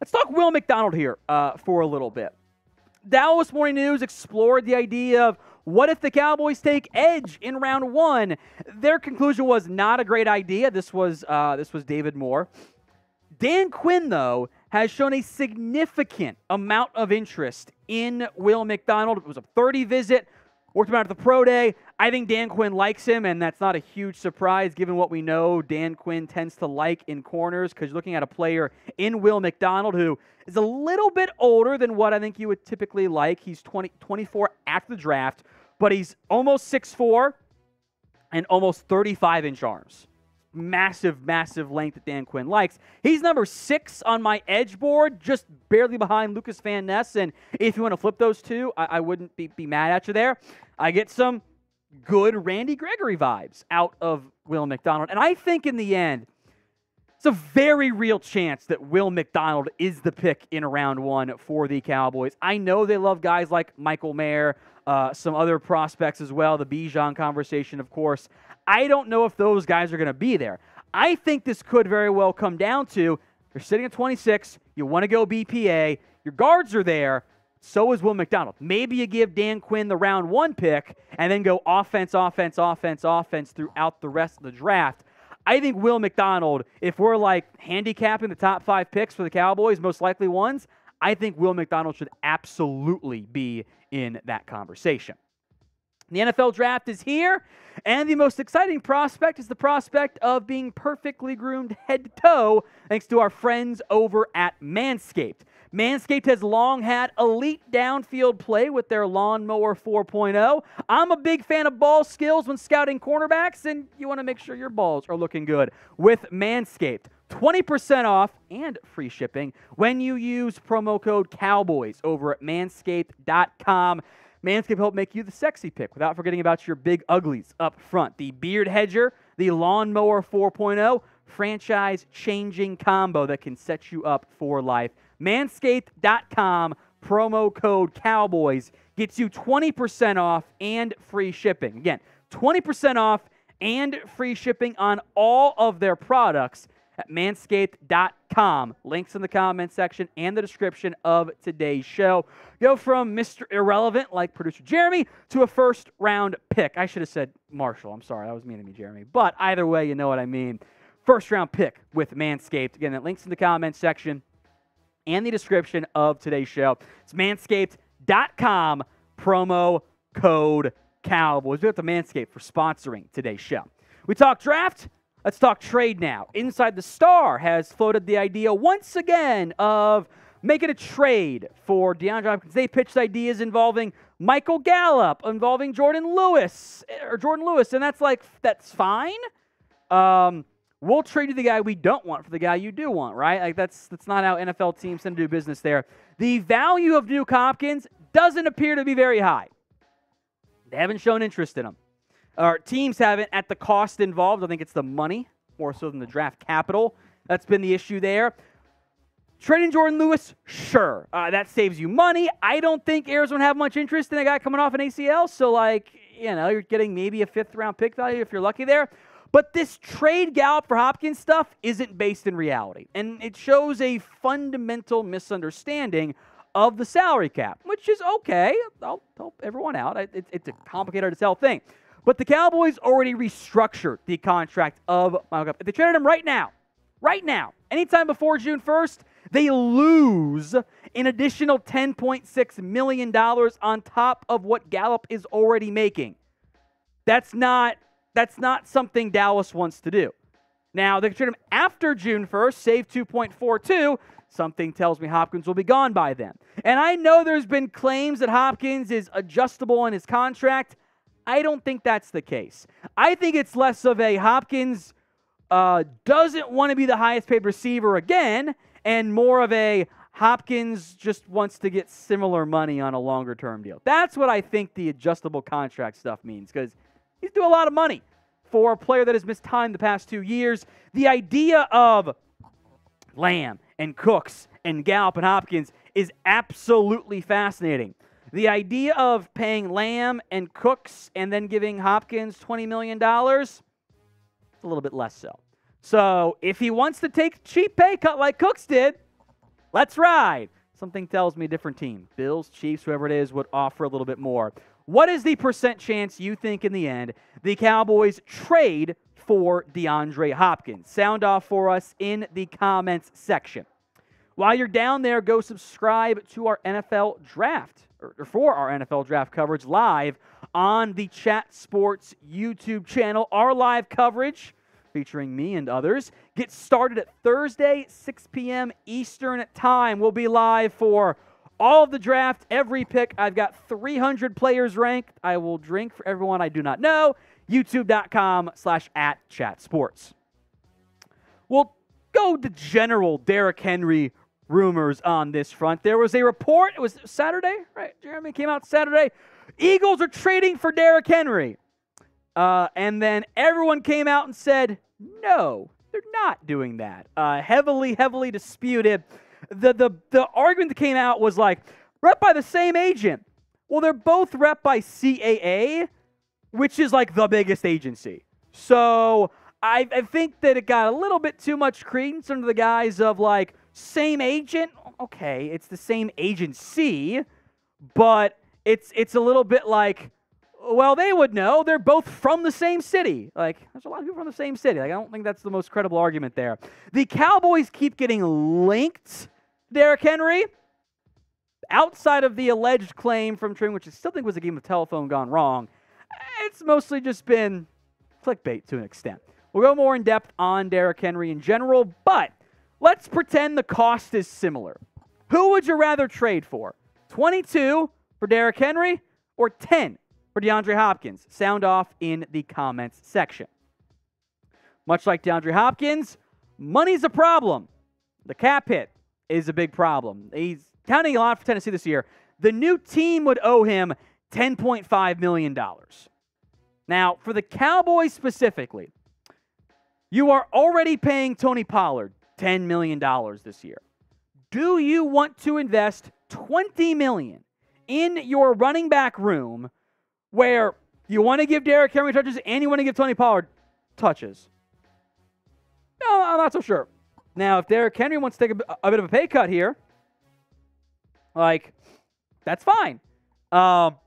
Let's talk Will McDonald here for a little bit. Dallas Morning News explored the idea of what if the Cowboys take edge in round one? Their conclusion was not a great idea. This was David Moore. Dan Quinn, though, has shown a significant amount of interest in Will McDonald. It was a 30 visit, worked him out at the pro day. I think Dan Quinn likes him, and that's not a huge surprise given what we know Dan Quinn tends to like in corners, because you're looking at a player in Will McDonald who is a little bit older than what I think you would typically like. He's 24 after the draft, but he's almost 6'4" and almost 35-inch arms. Massive, massive length that Dan Quinn likes. He's number 6 on my edge board, just barely behind Lucas Van Ness. And if you want to flip those two, I wouldn't be mad at you there. I get some good Randy Gregory vibes out of Will McDonald. And I think in the end, it's a very real chance that Will McDonald is the pick in round one for the Cowboys. I know they love guys like Michael Mayer, some other prospects as well, the Bijan conversation, of course. I don't know if those guys are going to be there. I think this could very well come down to you're sitting at 26, you want to go BPA, your guards are there, so is Will McDonald. Maybe you give Dan Quinn the round one pick and then go offense, offense, offense, offense throughout the rest of the draft. I think Will McDonald, if we're like handicapping the top 5 picks for the Cowboys, most likely ones, I think Will McDonald should absolutely be in that conversation. The NFL draft is here, and the most exciting prospect is the prospect of being perfectly groomed head to toe thanks to our friends over at Manscaped. Manscaped has long had elite downfield play with their Lawnmower 4.0. I'm a big fan of ball skills when scouting cornerbacks, and you want to make sure your balls are looking good with Manscaped. 20% off and free shipping when you use promo code COWBOYS over at manscaped.com. Manscaped helped make you the sexy pick without forgetting about your big uglies up front. The Beard Hedger, the Lawnmower 4.0, franchise-changing combo that can set you up for life. Manscaped.com, promo code COWBOYS, gets you 20% off and free shipping. Again, 20% off and free shipping on all of their products at manscaped.com. Links in the comment section and the description of today's show. Go from Mr. Irrelevant, like producer Jeremy, to a first-round pick. I should have said Marshall. I'm sorry. That was mean to me, Jeremy. But either way, you know what I mean. First-round pick with Manscaped. Again, that links in the comment section and the description of today's show. It's manscaped.com, promo code Cowboys. We have to Manscaped for sponsoring today's show. We talk draft. Let's talk trade now. Inside the Star has floated the idea once again of making a trade for DeAndre Hopkins. They pitched ideas involving Michael Gallup involving Jordan Lewis, and that's fine. We'll trade you the guy we don't want for the guy you do want, right? Like that's not how NFL teams tend to do business there. The value of Duke Hopkins doesn't appear to be very high. They haven't shown interest in him. Our teams haven't at the cost involved. I think it's the money more so than the draft capital. That's been the issue there. Trading Jordan Lewis, sure. That saves you money. I don't think Arizona have much interest in a guy coming off an ACL. So, you're getting maybe a fifth-round pick value if you're lucky there. But this trade Gallup for Hopkins stuff isn't based in reality. And it shows a fundamental misunderstanding of the salary cap, which is okay. I'll help everyone out. It's a complicated as hell thing. But the Cowboys already restructured the contract of Michael Gallup. If they traded him right now, anytime before June 1st, they lose an additional $10.6 million on top of what Gallup is already making. That's not something Dallas wants to do. Now, they can trade him after June 1st, save 2.42. Something tells me Hopkins will be gone by then. And I know there's been claims that Hopkins is adjustable in his contract. I don't think that's the case. I think it's less of a Hopkins doesn't want to be the highest paid receiver again, and more of a Hopkins just wants to get similar money on a longer-term deal. That's what I think the adjustable contract stuff means, because he's doing a lot of money for a player that has missed time the past 2 years. The idea of Lamb and Cooks and Gallup and Hopkins is absolutely fascinating. The idea of paying Lamb and Cooks and then giving Hopkins $20 million, a little bit less so. So if he wants to take cheap pay cut like Cooks did, let's ride. Something tells me a different team, Bills, Chiefs, whoever it is, would offer a little bit more. What is the % chance you think in the end the Cowboys trade for DeAndre Hopkins? Sound off for us in the comments section. While you're down there, go subscribe to our NFL Draft, or for our NFL Draft coverage live on the Chat Sports YouTube channel. Our live coverage, featuring me and others, gets started at Thursday, 6 p.m. Eastern time. We'll be live for all of the draft, every pick. I've got 300 players ranked. I will drink for everyone I do not know. YouTube.com/@ChatSports. We'll go to general Derrick Henry rumors on this front. There was a report. It was Saturday, right? Jeremy came out Saturday. Eagles are trading for Derrick Henry. And then everyone came out and said, no, they're not doing that. Heavily disputed. The argument that came out was like, rep by the same agent. Well, they're both rep by CAA, which is like the biggest agency. So I think that it got a little bit too much credence under the guise of like, same agent? Okay, it's the same agency, but it's a little bit like, well, they would know. They're both from the same city. Like, there's a lot of people from the same city. Like, I don't think that's the most credible argument there. The Cowboys keep getting linked, Derrick Henry, outside of the alleged claim from Trim, which I still think was a game of telephone gone wrong. It's mostly just been clickbait to an extent. We'll go more in depth on Derrick Henry in general, but let's pretend the cost is similar. Who would you rather trade for? 22 for Derrick Henry or 10? For DeAndre Hopkins? Sound off in the comments section. Much like DeAndre Hopkins, money's a problem. The cap hit is a big problem. He's counting a lot for Tennessee this year. The new team would owe him $10.5 million. Now, for the Cowboys specifically, you are already paying Tony Pollard $10 million this year. Do you want to invest $20 million in your running back room where you want to give Derrick Henry touches and you want to give Tony Pollard touches? No, I'm not so sure. Now, if Derrick Henry wants to take a bit of a pay cut here, like, that's fine. But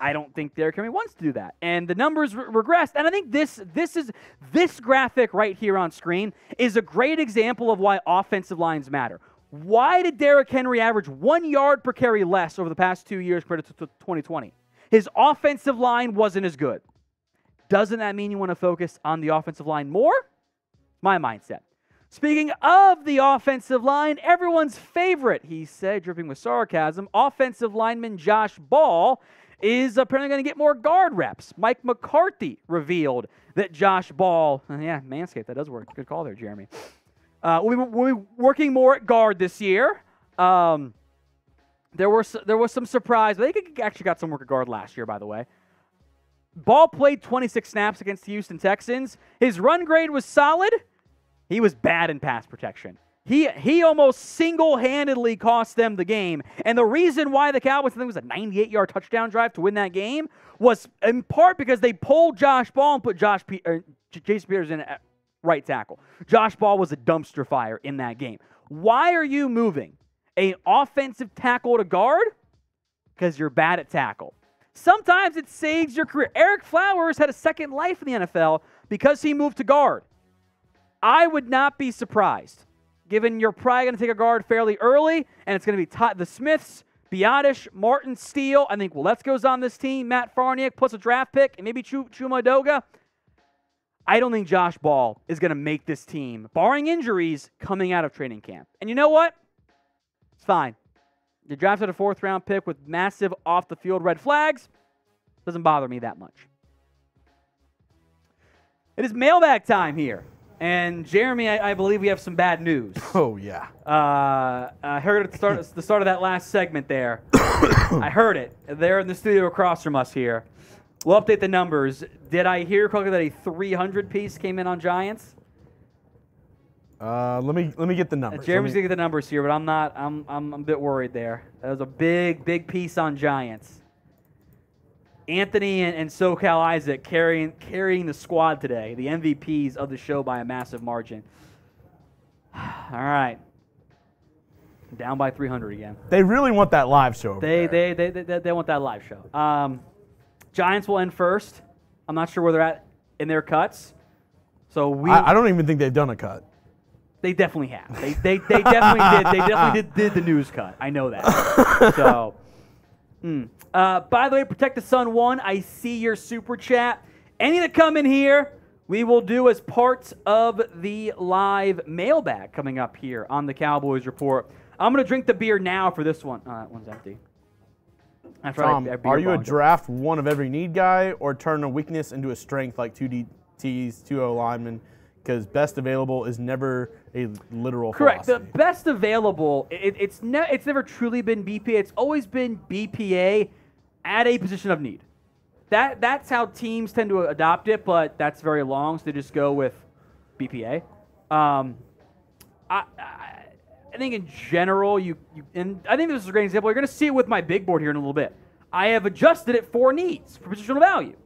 I don't think Derrick Henry wants to do that. And the numbers regressed. And I think this graphic right here on screen is a great example of why offensive lines matter. Why did Derrick Henry average 1 yard per carry less over the past 2 years compared to 2020? His offensive line wasn't as good. Doesn't that mean you want to focus on the offensive line more? My mindset. Speaking of the offensive line, everyone's favorite, he said, dripping with sarcasm, offensive lineman Josh Ball is apparently going to get more guard reps. Mike McCarthy revealed that Josh Ball, yeah, Manscaped, that does work. Good call there, Jeremy. We'll be working more at guard this year. There was some surprise. They actually got some work at guard last year, by the way. Ball played 26 snaps against the Houston Texans. His run grade was solid. He was bad in pass protection. He almost single-handedly cost them the game. And the reason why the Cowboys, I think it was a 98-yard touchdown drive to win that game, was in part because they pulled Josh Ball and put Jason Peters in at right tackle. Josh Ball was a dumpster fire in that game. Why are you moving an offensive tackle to guard? Because you're bad at tackle. Sometimes it saves your career. Eric Flowers had a second life in the NFL because he moved to guard. I would not be surprised, given you're probably going to take a guard fairly early, and it's going to be the Smiths, Biotish, Martin Steele. I think Willetsko's on this team, Matt Farniak, plus a draft pick, and maybe Chuma Adoga. I don't think Josh Ball is going to make this team, barring injuries, coming out of training camp. And you know what? It's fine. You drafted a fourth-round pick with massive off-the-field red flags. Doesn't bother me that much. It is mailbag time here. And, Jeremy, I believe we have some bad news. Oh, yeah. I heard at the start of that last segment there. I heard it. They're in the studio across from us here. We'll update the numbers. Did I hear correctly that a 300-piece came in on Giants? Let me get the numbers. Jeremy's going to get the numbers here, but I'm a bit worried there. That was a big piece on Giants. Anthony and SoCal Isaac carrying the squad today, the MVPs of the show by a massive margin. All right, down by 300 again. They really want that live show. They want that live show. Giants will end first. I'm not sure where they're at in their cuts. So I don't even think they've done a cut. They definitely have. They definitely did. They definitely did the news cut. I know that. So. By the way, Protect the Sun 1, I see your super chat. Any that come in here, we will do as parts of the live mailbag coming up here on the Cowboys Report. I'm going to drink the beer now for this one. That one's empty. Tom, are you a draft one of every need guy or turn a weakness into a strength like 2 DTs, 2-0 linemen? Because best available is never a literal correct philosophy. The best available, it's never truly been BPA. It's always been BPA at a position of need. That's how teams tend to adopt it, but that's very long, so they just go with BPA. I think in general, and I think this is a great example. You're going to see it with my big board here in a little bit. I have adjusted it for needs, for positional value.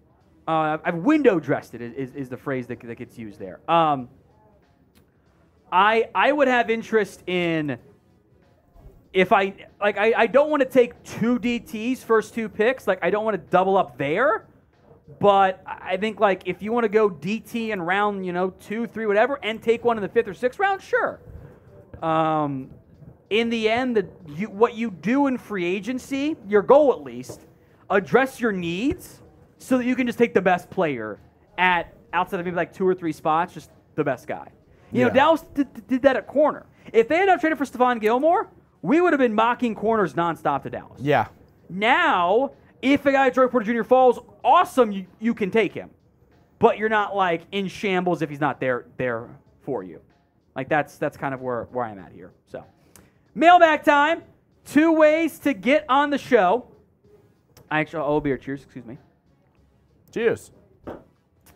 I've window dressed it is the phrase that gets used there. I would have interest in I don't want to take 2 DTs first 2 picks. Like I don't want to double up there, but I think like if you want to go DT in round 2, 3, whatever, and take one in the 5th or 6th round, sure. In the end, what you do in free agency, your goal at least, address your needs. So that you can just take the best player at outside of maybe like 2 or 3 spots, just the best guy. You know, Dallas did that at corner. If they had not traded for Stephon Gilmore, we would have been mocking corners nonstop to Dallas. Yeah. Now, if a guy like Joey Porter Jr. falls, awesome, you can take him. But you're not like in shambles if he's not there for you. Like that's kind of where I'm at here. So, mailbag time. 2 ways to get on the show. I actually owe beer. Cheers. Excuse me. Cheers.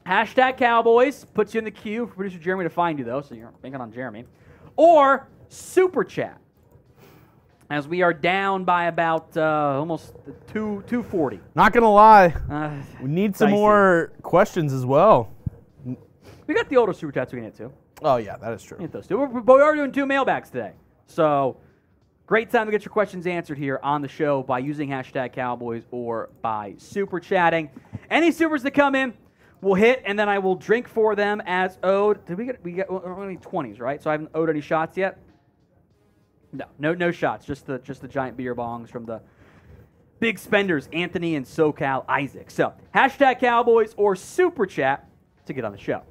Hashtag Cowboys puts you in the queue for producer Jeremy to find you, though, so you're banking on Jeremy. Or Super Chat, as we are down by about almost 240. Not going to lie. We need some more questions as well. We got the older Super Chats we can hit, too. Oh, yeah, that is true. Hit those two. But we are doing 2 mailbags today. So great time to get your questions answered here on the show by using hashtag Cowboys or by Super Chatting. Any supers that come in, we'll hit, and then I will drink for them as owed. Did we're only 20s, right? So I haven't owed any shots yet. No shots. Just the giant beer bongs from the big spenders, Anthony and SoCal Isaac. So hashtag Cowboys or Super Chat to get on the show.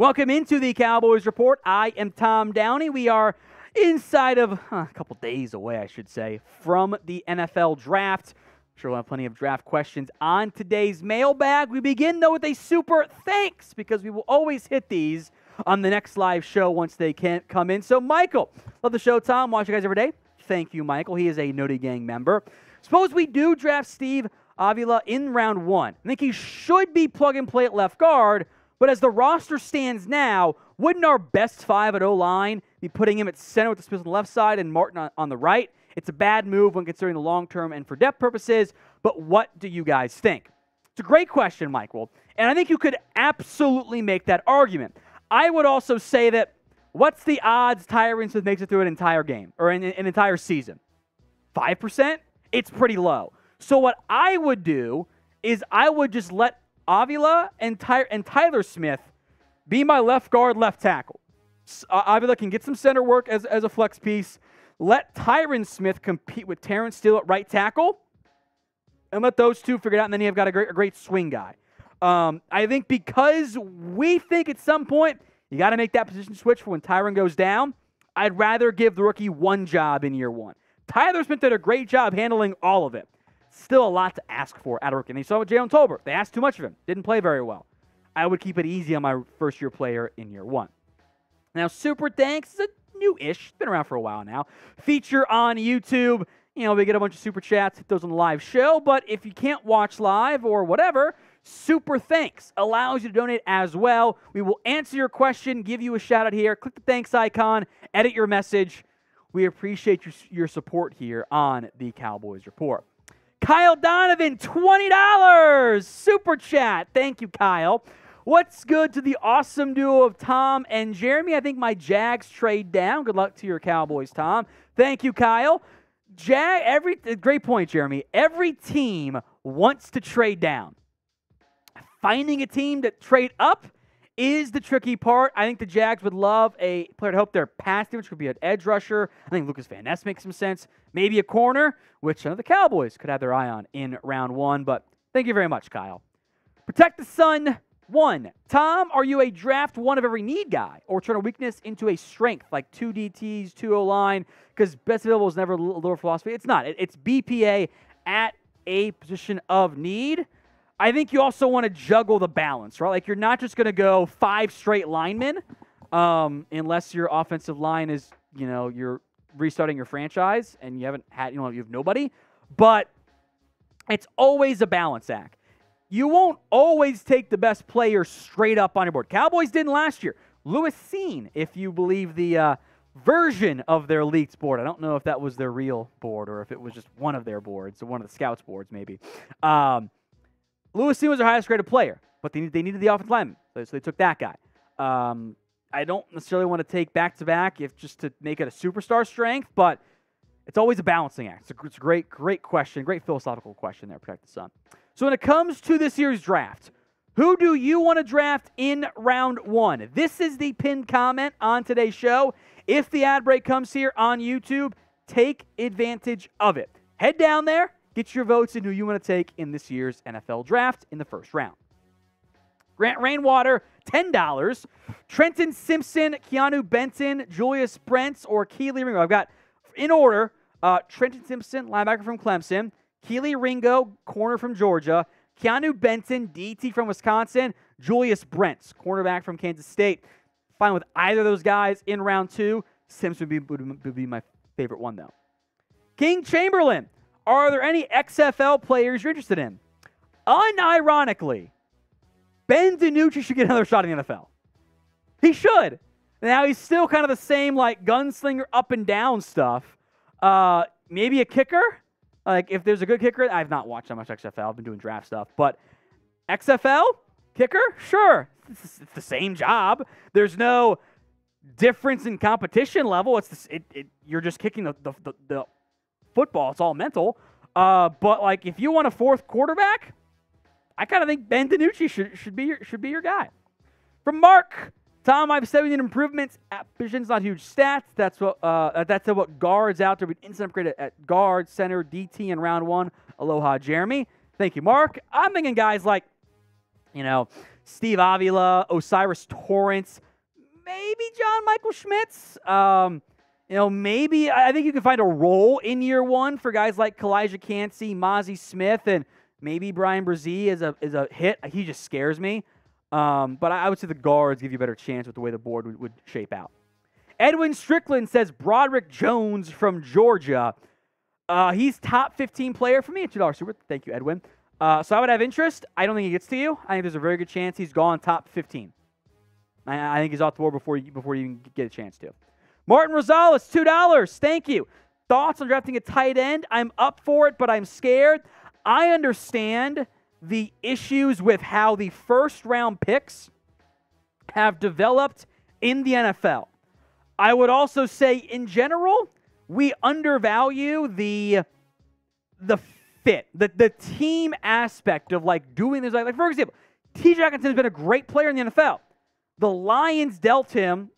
Welcome into the Cowboys Report. I am Tom Downey. We are inside of a couple days away, I should say, from the NFL Draft. I'm sure we'll have plenty of draft questions on today's mailbag. We begin, though, with a super thanks, because we will always hit these on the next live show once they can't come in. So, Michael, love the show, Tom. Watch you guys every day. Thank you, Michael. He is a Noti Gang member. Suppose we do draft Steve Avila in round one. I think he should be plug-and-play at left guard, but as the roster stands now, wouldn't our best five at O-line be putting him at center with the Smith on the left side and Martin on the right? It's a bad move when considering the long-term and for depth purposes, but what do you guys think? It's a great question, Michael, and I think you could absolutely make that argument. I would also say that what's the odds Tyron Smith makes it through an entire game or an entire season? 5%? It's pretty low. So what I would do is I would just let Avila and Tyler Smith be my left guard, left tackle. Avila can get some center work as a flex piece. Let Tyron Smith compete with Terrence Steele at right tackle, and let those two figure it out, and then you've got a great swing guy. I think because we think at some point you got to make that position switch for when Tyron goes down, I'd rather give the rookie one job in year one. Tyler Smith did a great job handling all of it. Still a lot to ask for out of rookie. And you saw with Jalen Tolbert. They asked too much of him. Didn't play very well. I would keep it easy on my first-year player in year one. Now, Super Thanks is a new-ish. It's been around for a while now. Feature on YouTube. You know, we get a bunch of Super Chats. Hit those on the live show. But if you can't watch live or whatever, Super Thanks allows you to donate as well. We will answer your question, give you a shout-out here. Click the thanks icon. Edit your message. We appreciate your support here on the Cowboys Report. Kyle Donovan, $20, super chat. Thank you, Kyle. What's good to the awesome duo of Tom and Jeremy? I think my Jags trade down. Good luck to your Cowboys, Tom. Thank you, Kyle. Great point, Jeremy. Every team wants to trade down. Finding a team to trade up is the tricky part. I think the Jags would love a player to help their pass team, which could be an edge rusher. I think Lucas Van Ness makes some sense. Maybe a corner, which the Cowboys could have their eye on in round one. But thank you very much, Kyle. Protect the Sun 1. Tom, are you a draft one of every need guy or turn a weakness into a strength, like two DTs, two O-line? Because best available is never a lower philosophy. It's not. It's BPA at a position of need. I think you also want to juggle the balance, right? Like, you're not just going to go five straight linemen unless your offensive line is, you know, you're restarting your franchise and you haven't had, you know, you have nobody. But it's always a balance act. You won't always take the best player straight up on your board. Cowboys didn't last year. Lewis Seen, if you believe the version of their leaked board. I don't know if that was their real board or if it was just one of their boards, or one of the scouts' boards maybe. Lewis Seen was their highest graded player, but they needed the offensive lineman, so they took that guy. I don't necessarily want to take back-to-back if just to make it a superstar strength, but it's always a balancing act. It's a great question, great philosophical question there, Protect the Sun. So when it comes to this year's draft, who do you want to draft in round one? This is the pinned comment on today's show. If the ad break comes here on YouTube, take advantage of it. Head down there. Get your votes in who you want to take in this year's NFL Draft in the first round. Grant Rainwater, $10. Trenton Simpson, Keanu Benton, Julius Brents, or Keely Ringo. I've got, in order, Trenton Simpson, linebacker from Clemson. Keely Ringo, corner from Georgia. Keanu Benton, DT from Wisconsin. Julius Brents, cornerback from Kansas State. Fine with either of those guys in round two. Simpson would be my favorite one, though. King Chamberlain. Are there any XFL players you're interested in? Unironically, Ben DiNucci should get another shot in the NFL. He should. Now, he's still kind of the same, like, gunslinger up and down stuff. Maybe a kicker. Like, if there's a good kicker, I've not watched that much XFL. I've been doing draft stuff. But XFL, kicker, sure. It's the same job. There's no difference in competition level. You're just kicking the football. It's all mental. But, like, if you want a fourth quarterback, I kind of think Ben DiNucci should be your guy. From Mark, Tom, I've said we need improvements at positions, not huge stats. That's what guards out there. We'd instant upgrade at guard, center, DT in round one. Aloha, Jeremy. Thank you, Mark. I'm thinking guys like, you know, Steve Avila, Osiris Torrance, maybe John Michael Schmitz. You know, maybe I think you can find a role in year one for guys like Kalijah Cansey, Mozzie Smith, and maybe Brian Brzee is a hit. He just scares me. But I would say the guards give you a better chance with the way the board would shape out. Edwin Strickland says Broderick Jones from Georgia. He's top 15 player for me at $2 Super. Thank you, Edwin. So I would have interest. I don't think he gets to you. I think there's a very good chance he's gone top 15. I think he's off the board before you even get a chance to. Martin Rosales, $2. Thank you. Thoughts on drafting a tight end? I'm up for it, but I'm scared. I understand the issues with how the first-round picks have developed in the NFL. I would also say, in general, we undervalue the fit, the team aspect of like doing this. Like for example, T.J. Hockenson has been a great player in the NFL. The Lions dealt him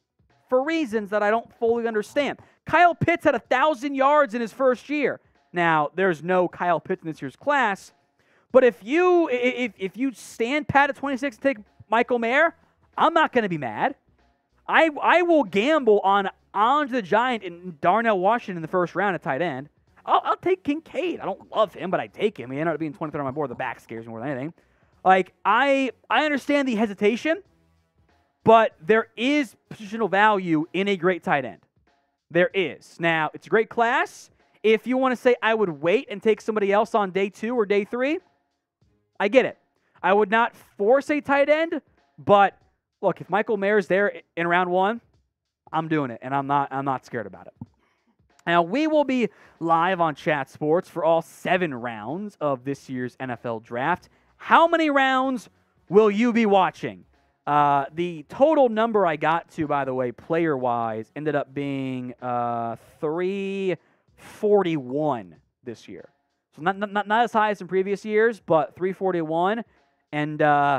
for reasons that I don't fully understand. Kyle Pitts had 1,000 yards in his first year. Now, there's no Kyle Pitts in this year's class, but if you stand pat at 26 and take Michael Mayer, I'm not going to be mad. I will gamble on Andre the Giant and Darnell Washington in the first round at tight end. I'll take Kincaid. I don't love him, but I take him. He ended up being 23rd on my board. The back scares me more than anything. Like, I understand the hesitation, but there is positional value in a great tight end. There is. Now, it's a great class. If you want to say I would wait and take somebody else on day two or day three, I get it. I would not force a tight end, but look, if Michael Mayer's there in round one, I'm doing it, and I'm not scared about it. Now, we will be live on Chat Sports for all 7 rounds of this year's NFL Draft. How many rounds will you be watching? The total number I got to, by the way, player-wise, ended up being 341 this year. So not as high as in previous years, but 341, and there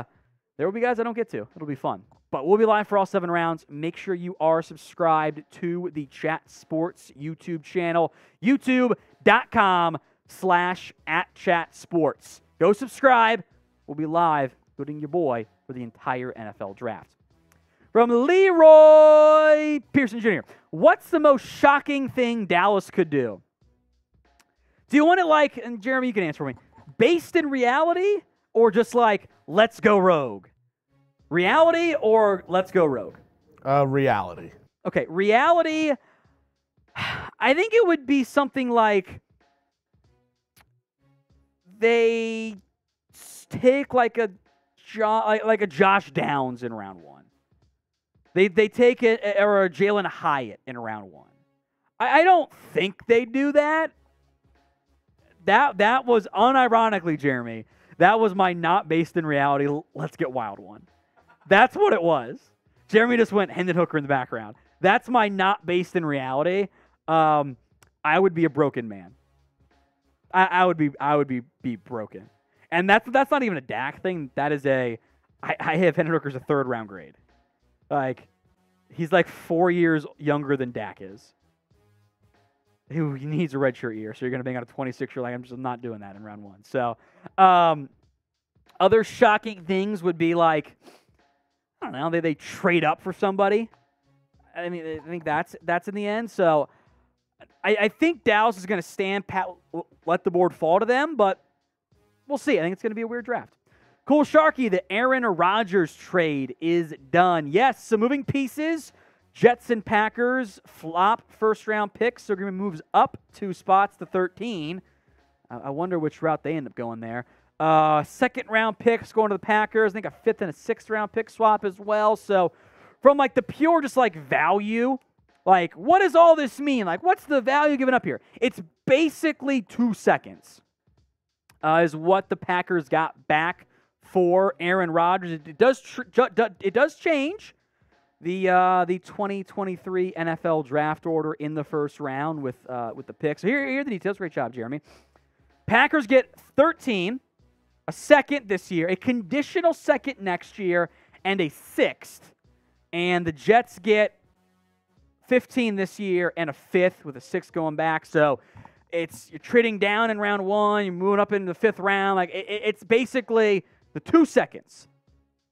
will be guys I don't get to. It'll be fun. But we'll be live for all 7 rounds. Make sure you are subscribed to the Chat Sports YouTube channel, youtube.com/@chatsports. Go subscribe. We'll be live, including your boy, for the entire NFL Draft. From Leroy Pearson Jr., what's the most shocking thing Dallas could do? Do you want it like, and Jeremy, you can answer for me, based in reality, or just like, let's go rogue? Reality or let's go rogue? Reality. Okay, reality. I think it would be something like they take like a Josh Downs in round one. They take it or a Jalen Hyatt in round one. I don't think they do that. That was unironically, Jeremy. That was my not based in reality, let's get wild one. That's what it was. Jeremy just went Hendon Hooker in the background. That's my not based in reality. I would be a broken man. I would be broken. And that's not even a DAC thing. That is I have Hendon Hooker as a 3rd round grade. Like, he's like 4 years younger than Dak is. He needs a redshirt year, so you're going to bang out a 26-year. Like, I'm just not doing that in round one. So, other shocking things would be like, I don't know, they trade up for somebody. I mean, I think that's in the end. So, I think Dallas is going to stand pat, let the board fall to them, but we'll see. I think it's going to be a weird draft. Cool Sharky, the Aaron Rodgers trade is done. Yes, some moving pieces. Jets and Packers flop first-round picks, so Green Bay moves up 2 spots to 13. I wonder which route they end up going there. 2nd-round picks going to the Packers. I think a 5th and a 6th-round pick swap as well. So from, like, the pure just, like, value, like, what does all this mean? Like, what's the value given up here? It's basically 2 seconds is what the Packers got back for Aaron Rodgers. It does change. The 2023 NFL draft order in the first round with the picks. So here are the details. Great job, Jeremy. Packers get 13, a 2nd this year, a conditional 2nd next year, and a 6th. And the Jets get 15 this year and a 5th with a 6th going back. So you're trading down in round 1, you're moving up into the 5th round. Like it's basically the 2 seconds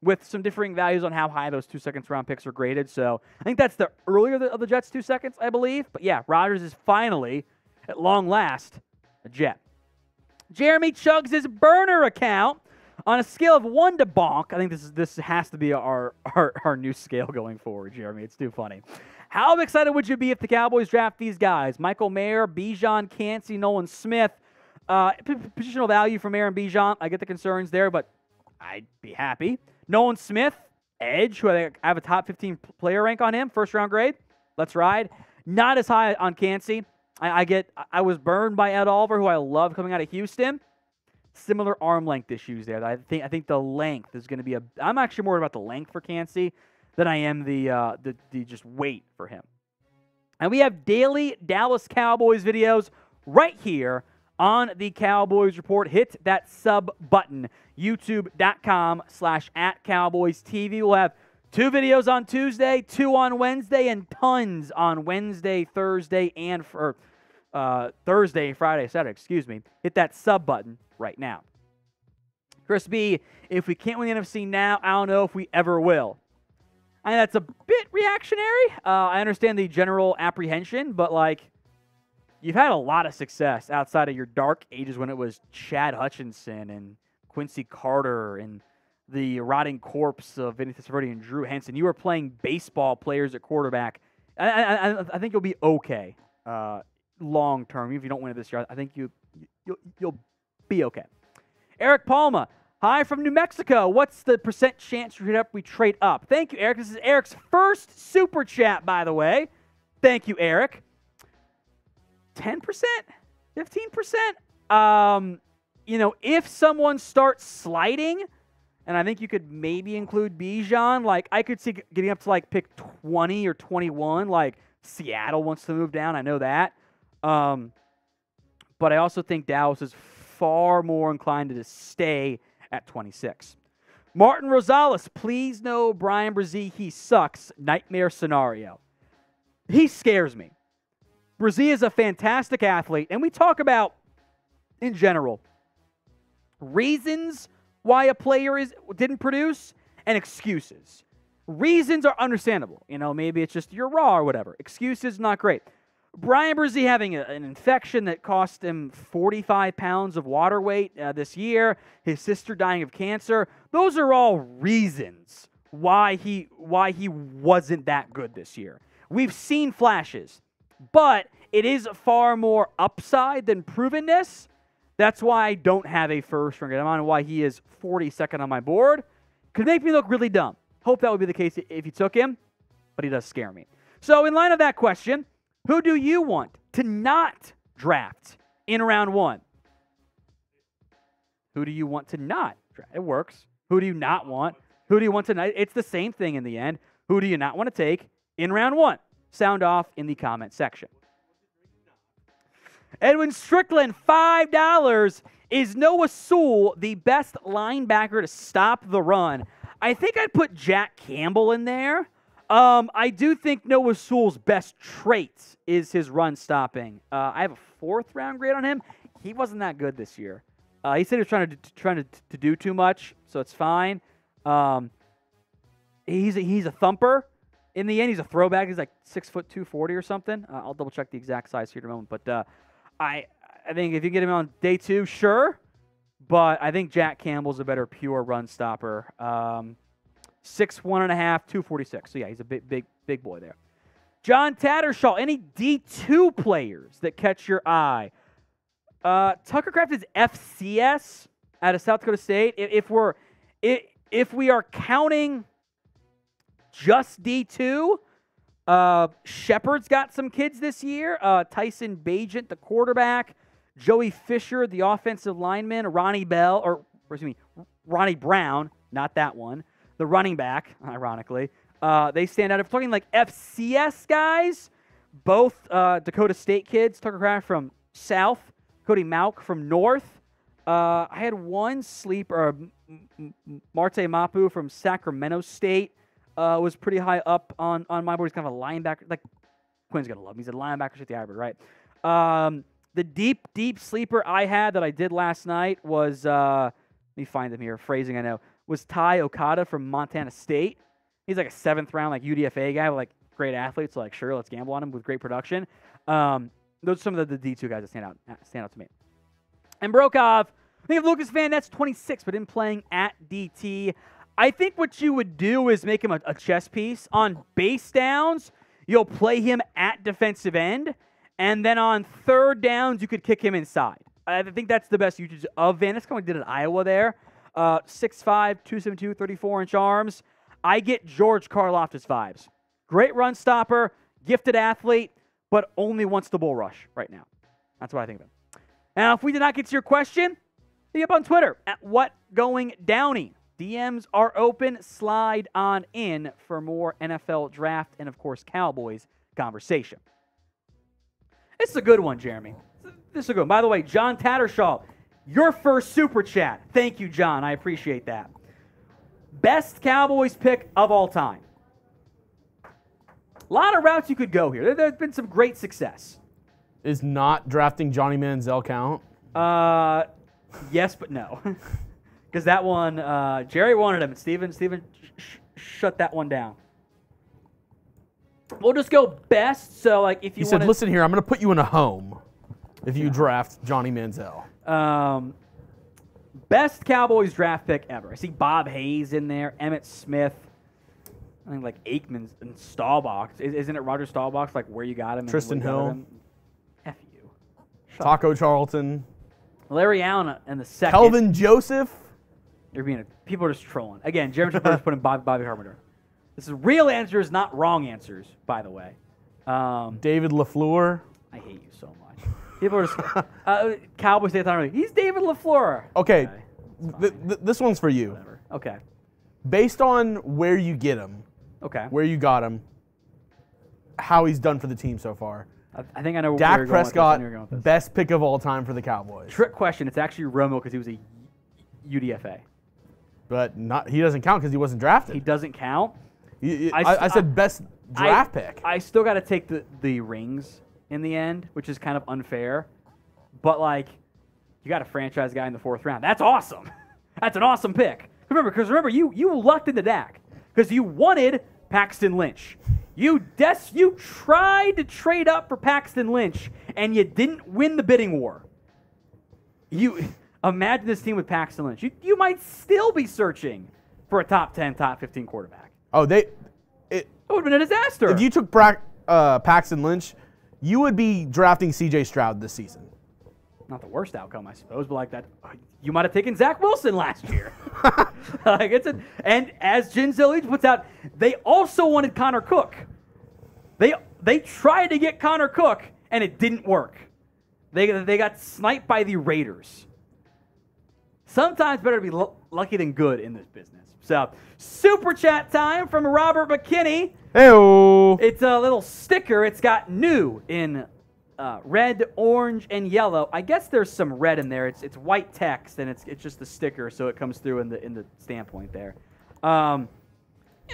with some differing values on how high those 2 second round picks are graded. So I think that's the earlier of the Jets 2 seconds, I believe. But yeah, Rodgers is finally, at long last, a Jet. Jeremy chugs his burner account on a scale of 1 to bonk. I think this has to be our new scale going forward, Jeremy. It's too funny. How excited would you be if the Cowboys draft these guys? Michael Mayer, Bijan, Kancey, Nolan Smith. Positional value from Mayer and Bijan. I get the concerns there, but I'd be happy. Nolan Smith, edge, who I think I have a top 15 player rank on him, first-round grade. Let's ride. Not as high on Kancey. I was burned by Ed Oliver, who I love coming out of Houston. Similar arm length issues there. I think the length is going to be a. I'm actually more about the length for Kancey than I am the just weight for him. And we have daily Dallas Cowboys videos right here on the Cowboys Report. Hit that sub button. YouTube.com/@CowboysTV. We'll have 2 videos on Tuesday, 2 on Wednesday, and tons on Wednesday, Thursday, and Thursday, Friday, Saturday, excuse me. Hit that sub button right now. Chris B, if we can't win the NFC now, I don't know if we ever will. And that's a bit reactionary. I understand the general apprehension, but like, you've had a lot of success outside of your dark ages when it was Chad Hutchinson and Quincy Carter and the rotting corpse of Vinny Testaverde and Drew Henson. You were playing baseball players at quarterback. I think you'll be okay long term. Even if you don't win it this year, I think you'll be okay. Eric Palma, hi from New Mexico. What's the % chance we trade up? Thank you, Eric. This is Eric's first super chat, by the way. Thank you, Eric. 10%? 15%? You know, if someone starts sliding, and I think you could maybe include Bijan, like I could see getting up to like pick 20 or 21, like Seattle wants to move down, I know that. But I also think Dallas is far more inclined to just stay at 26. Martin Rosales, please know Brian Brzee, he sucks. Nightmare scenario. He scares me. Brzee is a fantastic athlete, and we talk about, in general, reasons why a player didn't produce and excuses. Reasons are understandable. You know, maybe it's just you're raw or whatever. Excuses, not great. Brian Brzee having an infection that cost him 45 pounds of water weight this year, his sister dying of cancer, those are all reasons why he wasn't that good this year. We've seen flashes, but it is far more upside than provenness. That's why I don't have a first rounder. I'm on why he is 42nd on my board. Could make me look really dumb. Hope that would be the case if you took him, but he does scare me. So in line of that question, who do you want to not draft in round 1? Who do you want to not draft? It works. Who do you not want? Who do you want to not? It's the same thing in the end. Who do you not want to take in round 1? Sound off in the comment section. Edwin Strickland, $5. Is Noah Sewell the best linebacker to stop the run? I think I'd put Jack Campbell in there. I do think Noah Sewell's best trait is his run stopping. I have a 4th round grade on him. He wasn't that good this year. He said he was trying to do too much, so it's fine. He's a thumper. In the end, he's a throwback. He's like 6 foot 240 or something. I'll double check the exact size here in a moment. But I think if you get him on day 2, sure. But I think Jack Campbell's a better pure run stopper. 6'1.5", 246. So, yeah, he's a big boy there. John Tattershaw, any D2 players that catch your eye? Tucker Kraft is FCS out of South Dakota State. If we are counting just D2, Shepard's got some kids this year. Tyson Bagent, the quarterback. Joey Fisher, the offensive lineman. Ronnie Brown, not that one. The running back, ironically. They stand out. If we're talking like FCS guys, both Dakota State kids, Tucker Kraft from South, Cody Malk from North. I had one sleeper, Marte Mapu from Sacramento State, was pretty high up on my board. He's kind of a linebacker. Like, Quinn's going to love him. He's a linebacker shit the hybrid, right? The deep sleeper I had that I did last night was, let me find him here, phrasing I know, was Tai Okada from Montana State. He's like a 7th round, like UDFA guy, with like great athletes. So like, sure, let's gamble on him with great production. Those are some of the D2 guys that stand out to me. And Brokov, I think of Lucas Van Ness, 26, but him playing at DT. I think what you would do is make him a chess piece. On base downs, you'll play him at defensive end, and then on 3rd downs, you could kick him inside. I think that's the best usage of Van Ness. Kind of did at Iowa there. 6'5", 272, 34-inch arms. I get George Karloftis vibes. Great run stopper, gifted athlete, but only wants the bull rush right now. That's what I think of him. Now, if we did not get to your question, hit me up on Twitter at WhatGoingDowny. DMs are open. Slide on in for more NFL draft and, of course, Cowboys conversation. This is a good one, Jeremy. This is a good one. By the way, John Tattershaw, your first super chat. Thank you, John. I appreciate that. Best Cowboys pick of all time. A lot of routes you could go here. There's been some great success. Is not drafting Johnny Manziel count? Yes, but no. Because that one, Jerry wanted him, and Steven shut that one down. We'll just go best, so like if you said, listen here, I'm going to put you in a home if you draft Johnny Manziel. Best Cowboys draft pick ever. I see Bob Hayes in there, Emmitt Smith. I think like Aikman and Staubach. Isn't it Roger Staubach, like where you got him? Tristan Hill. F you. Taco Charlton. Larry Allen in the second. Kelvin Joseph. People are just trolling. Again, Jeremy Shepard is putting Bobby Harmenter. This is real answers, not wrong answers, by the way. David LaFleur. I hate you so much. People are just... Cowboys, they thought, he's David LaFleur. Okay. This one's for you. Whatever. Okay. Based on where you get him, okay, where you got him, how he's done for the team so far, I think I know where Dak Prescott, best pick of all time for the Cowboys. Trick question. It's actually Romo because he was a UDFA. But he doesn't count because he wasn't drafted. He doesn't count. I said best draft pick. I still got to take the rings in the end, which is kind of unfair. But, like, you got a franchise guy in the 4th round. That's awesome. That's an awesome pick. Because remember, you lucked into Dak because you wanted Paxton Lynch. You tried to trade up for Paxton Lynch, and you didn't win the bidding war. You imagine this team with Paxton Lynch. You might still be searching for a top 10, top 15 quarterback. Oh, it would have been a disaster. If you took Paxton Lynch, you would be drafting C.J. Stroud this season. Not the worst outcome, I suppose, but like that, you might have taken Zach Wilson last year. Like and as Jim Zillich puts out, they also wanted Connor Cook. They tried to get Connor Cook, and it didn't work. They got sniped by the Raiders. Sometimes better to be lucky than good in this business. So, super chat time from Robert McKinney. Hey-oh. It's a little sticker. It's got new in red, orange, and yellow. I guess there's some red in there. It's white text, and it's just the sticker, so it comes through in the standpoint there. You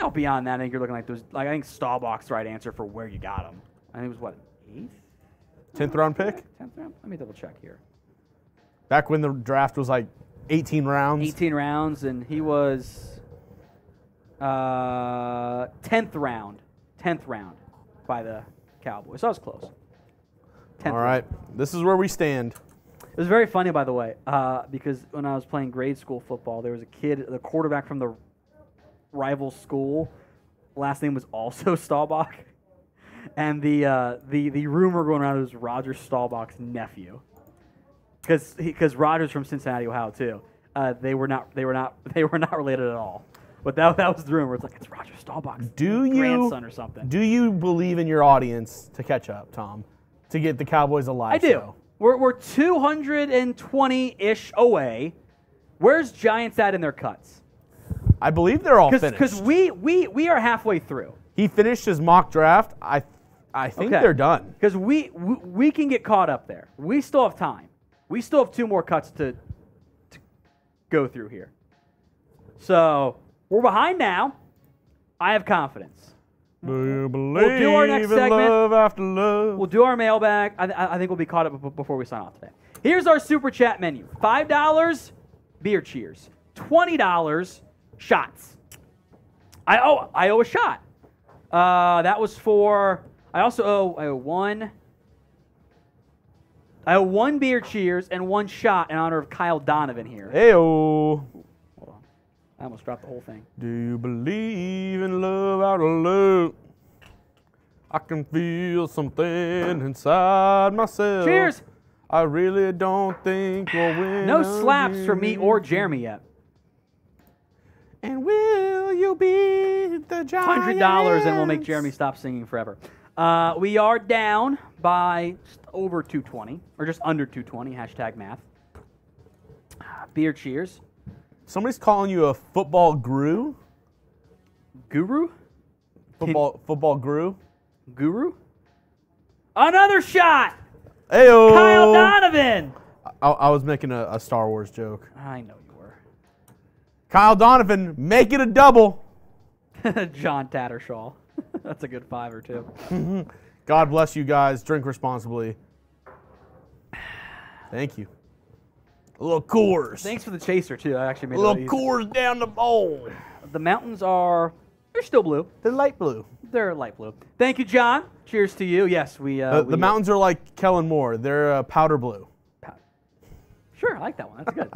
know, beyond that, I think you're looking like those. Like I think Staubach's right answer for where you got him. I think it was what, 8th, 10th round pick. 10th round. Let me double check here. Back when the draft was like 18 rounds. 18 rounds, and he was 10th round. 10th round by the Cowboys. So I was close. All right, this is where we stand. It was very funny, by the way, because when I was playing grade school football, there was a kid, the quarterback from the rival school, last name was also Staubach, and the rumor going around was Roger Staubach's nephew, because Roger's from Cincinnati, Ohio, too. They were not related at all. But that was the rumor. It's like it's Roger Staubach's grandson or something. Do you believe in your audience to catch up, Tom? To get the Cowboys alive. I do. So. We're 220-ish away. Where's Giants at in their cuts? I believe they're all finished. Because we are halfway through. He finished his mock draft. I think they're done. Because we can get caught up there. We still have time. We still have 2 more cuts to go through here. So we're behind now. I have confidence. Do you believe we'll do our next segment. Love after love? We'll do our mailbag. I think we'll be caught up before we sign off today. Here's our super chat menu: $5, beer cheers; $20, shots. I owe a shot. That was for, I also owe one. I owe one beer cheers and one shot in honor of Kyle Donovan here. Hey-oh. I almost dropped the whole thing. Do you believe in love out of love? I can feel something inside myself. Cheers. I really don't think we'll win. No slaps for me or Jeremy yet. And will you be the giant? $100 and we'll make Jeremy stop singing forever. We are down by just over 220, or just under 220, hashtag math. Beer cheers. Somebody's calling you a football guru? Guru? Football guru? Guru? Another shot! Ayo! Kyle Donovan! I was making a Star Wars joke. I know you were. Kyle Donovan, make it a double! John Tattershaw. That's a good fiver, too. God bless you guys. Drink responsibly. Thank you. A little Coors. Thanks for the chaser, too. I actually made a little Coors down the bowl. The mountains are... They're still blue. They're light blue. They're light blue. Thank you, John. Cheers to you. Yes, we the mountains are like Kellen Moore. They're powder blue. Powder. Sure, I like that one. That's good.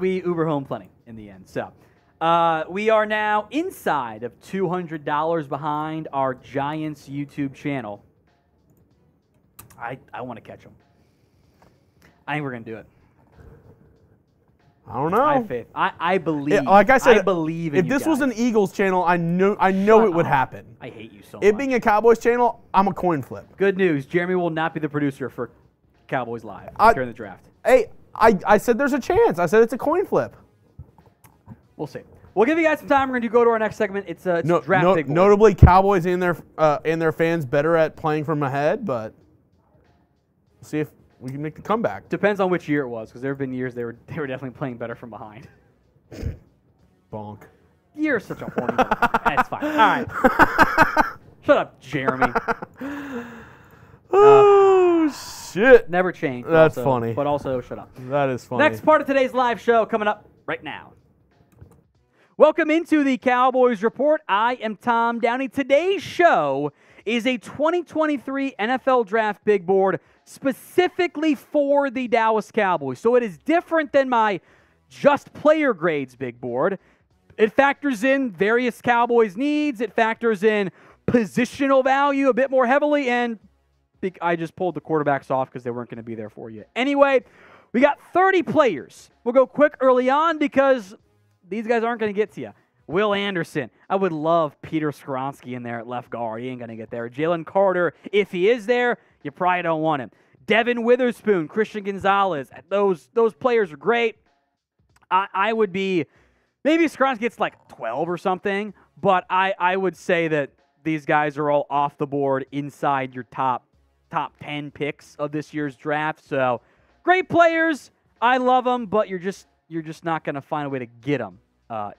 we Uber home plenty in the end. So we are now inside of $200 behind our Giants YouTube channel. I want to catch them. I think we're gonna do it. I don't know. I have faith. I believe. It, like I said, I believe. If this was an Eagles channel, I know it would happen. I hate you so much. It being a Cowboys channel, I'm a coin flip. Good news, Jeremy will not be the producer for Cowboys Live during the draft. Hey, I said there's a chance. I said it's a coin flip. We'll see. We'll give you guys some time. We're gonna go to our next segment. It's draft big board. Notably, Cowboys and their fans better at playing from ahead, but we'll see if we can make the comeback. Depends on which year it was, because there have been years they were definitely playing better from behind. Bonk. You're such a horny. That's fine. All right. Shut up, Jeremy. Oh shit! Never change. That's also funny. But also, shut up. That is funny. Next part of today's live show coming up right now. Welcome into the Cowboys Report. I am Tom Downey. Today's show is a 2023 NFL Draft Big Board specifically for the Dallas Cowboys. So it is different than my just player grades big board. It factors in various Cowboys needs. It factors in positional value a bit more heavily. And I just pulled the quarterbacks off because they weren't going to be there for you. Anyway, we got 30 players. We'll go quick early on because these guys aren't going to get to you. Will Anderson. I would love Peter Skoronski in there at left guard. He ain't going to get there. Jalen Carter, if he is there, you probably don't want him. Devin Witherspoon, Christian Gonzalez. Those players are great. I would be, maybe Skoronski gets like 12 or something, but I would say that these guys are all off the board inside your top 10 picks of this year's draft. So great players. I love them, but you're just not going to find a way to get them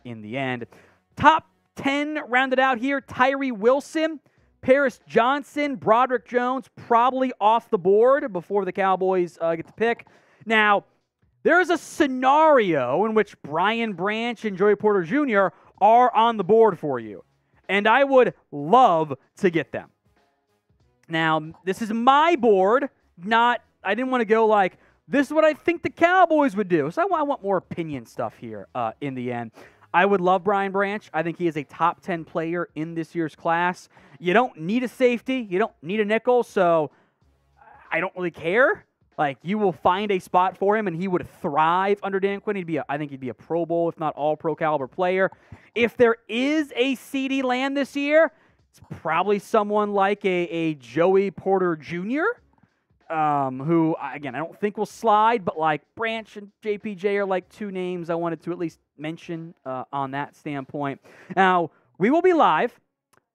in the end. Top 10 rounded out here. Tyree Wilson, Paris Johnson, Broderick Jones, probably off the board before the Cowboys get the pick. Now, there is a scenario in which Brian Branch and Joey Porter Jr. are on the board for you, and I would love to get them. Now, this is my board. I didn't want to go like, this is what I think the Cowboys would do. So I want more opinion stuff here in the end. I would love Brian Branch. I think he is a top 10 player in this year's class. You don't need a safety. You don't need a nickel, so I don't really care. Like, you will find a spot for him, and he would thrive under Dan Quinn. I think he'd be a Pro Bowl, if not all Pro caliber player. If there is a CeeDee Lamb this year, it's probably someone like a Joey Porter Jr., who, again, I don't think will slide, but like Branch and JPJ are like two names I wanted to at least mention on that standpoint. Now, we will be live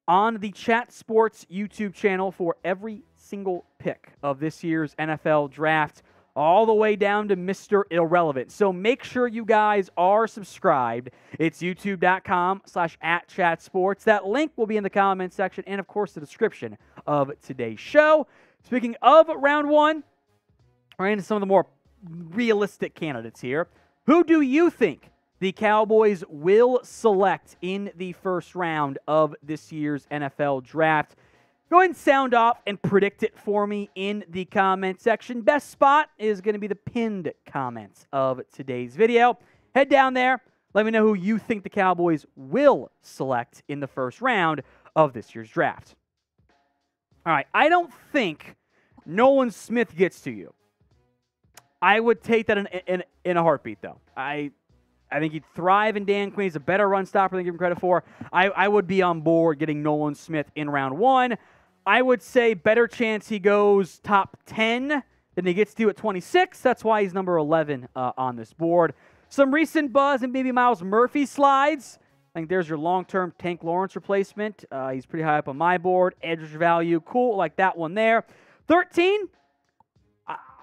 on the Chat Sports YouTube channel for every single pick of this year's NFL draft, all the way down to Mr. Irrelevant. So make sure you guys are subscribed. It's youtube.com/@chatsports. That link will be in the comment section and, of course, the description of today's show. Speaking of round one, we're into some of the more realistic candidates here. Who do you think the Cowboys will select in the first round of this year's NFL Draft. Go ahead and sound off and predict it for me in the comment section. Best spot is going to be the pinned comments of today's video. Head down there. Let me know who you think the Cowboys will select in the first round of this year's draft. All right, I don't think Nolan Smith gets to you. I would take that in a heartbeat, though. I think he'd thrive in Dan Quinn. He's a better run stopper than give him credit for. I would be on board getting Nolan Smith in round one. I would say better chance he goes top 10 than he gets to at 26. That's why he's number 11 on this board. Some recent buzz and maybe Myles Murphy slides. I think there's your long-term Tank Lawrence replacement. He's pretty high up on my board. Edge value, cool, like that one there. 13,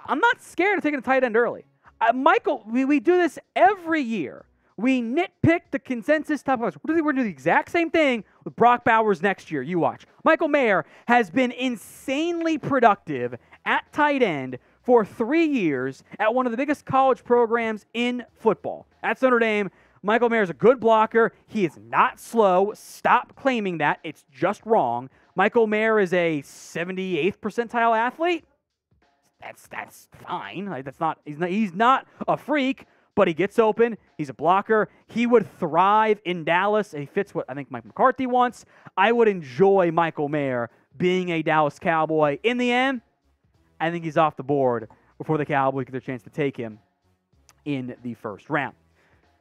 I'm not scared of taking a tight end early. Michael, we do this every year. We nitpick the consensus top players. We're going to do the exact same thing with Brock Bowers next year. You watch. Michael Mayer has been insanely productive at tight end for 3 years at one of the biggest college programs in football. At Notre Dame, Michael Mayer is a good blocker. He is not slow. Stop claiming that. It's just wrong. Michael Mayer is a 78th percentile athlete. That's fine. Like, that's not he's not a freak, but he gets open. He's a blocker. He would thrive in Dallas. He fits what I think Mike McCarthy wants. I would enjoy Michael Mayer being a Dallas Cowboy. In the end, I think he's off the board before the Cowboys get their chance to take him in the first round.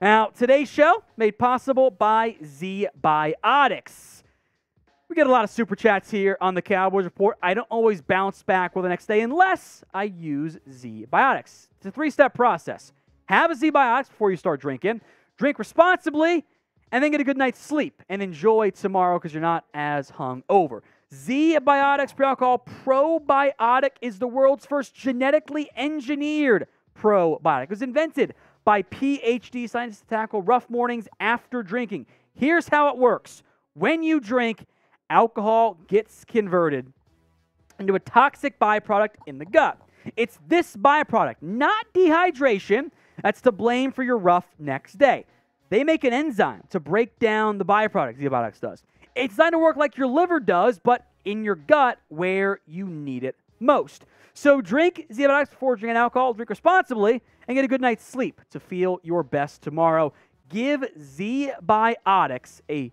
Now, today's show made possible by ZBiotics. We get a lot of Super Chats here on the Cowboys Report. I don't always bounce back well the next day unless I use ZBiotics. It's a three-step process. Have a ZBiotics before you start drinking. Drink responsibly, and then get a good night's sleep and enjoy tomorrow because you're not as hungover. ZBiotics Pre-Alcohol Probiotic is the world's first genetically engineered probiotic. It was invented by PhD scientists to tackle rough mornings after drinking. Here's how it works. When you drink, alcohol gets converted into a toxic byproduct in the gut. It's this byproduct, not dehydration, that's to blame for your rough next day. They make an enzyme to break down the byproduct, ZBiotics does. It's designed to work like your liver does, but in your gut where you need it most. So drink ZBiotics before drinking alcohol, drink responsibly, and get a good night's sleep to feel your best tomorrow. Give ZBiotics a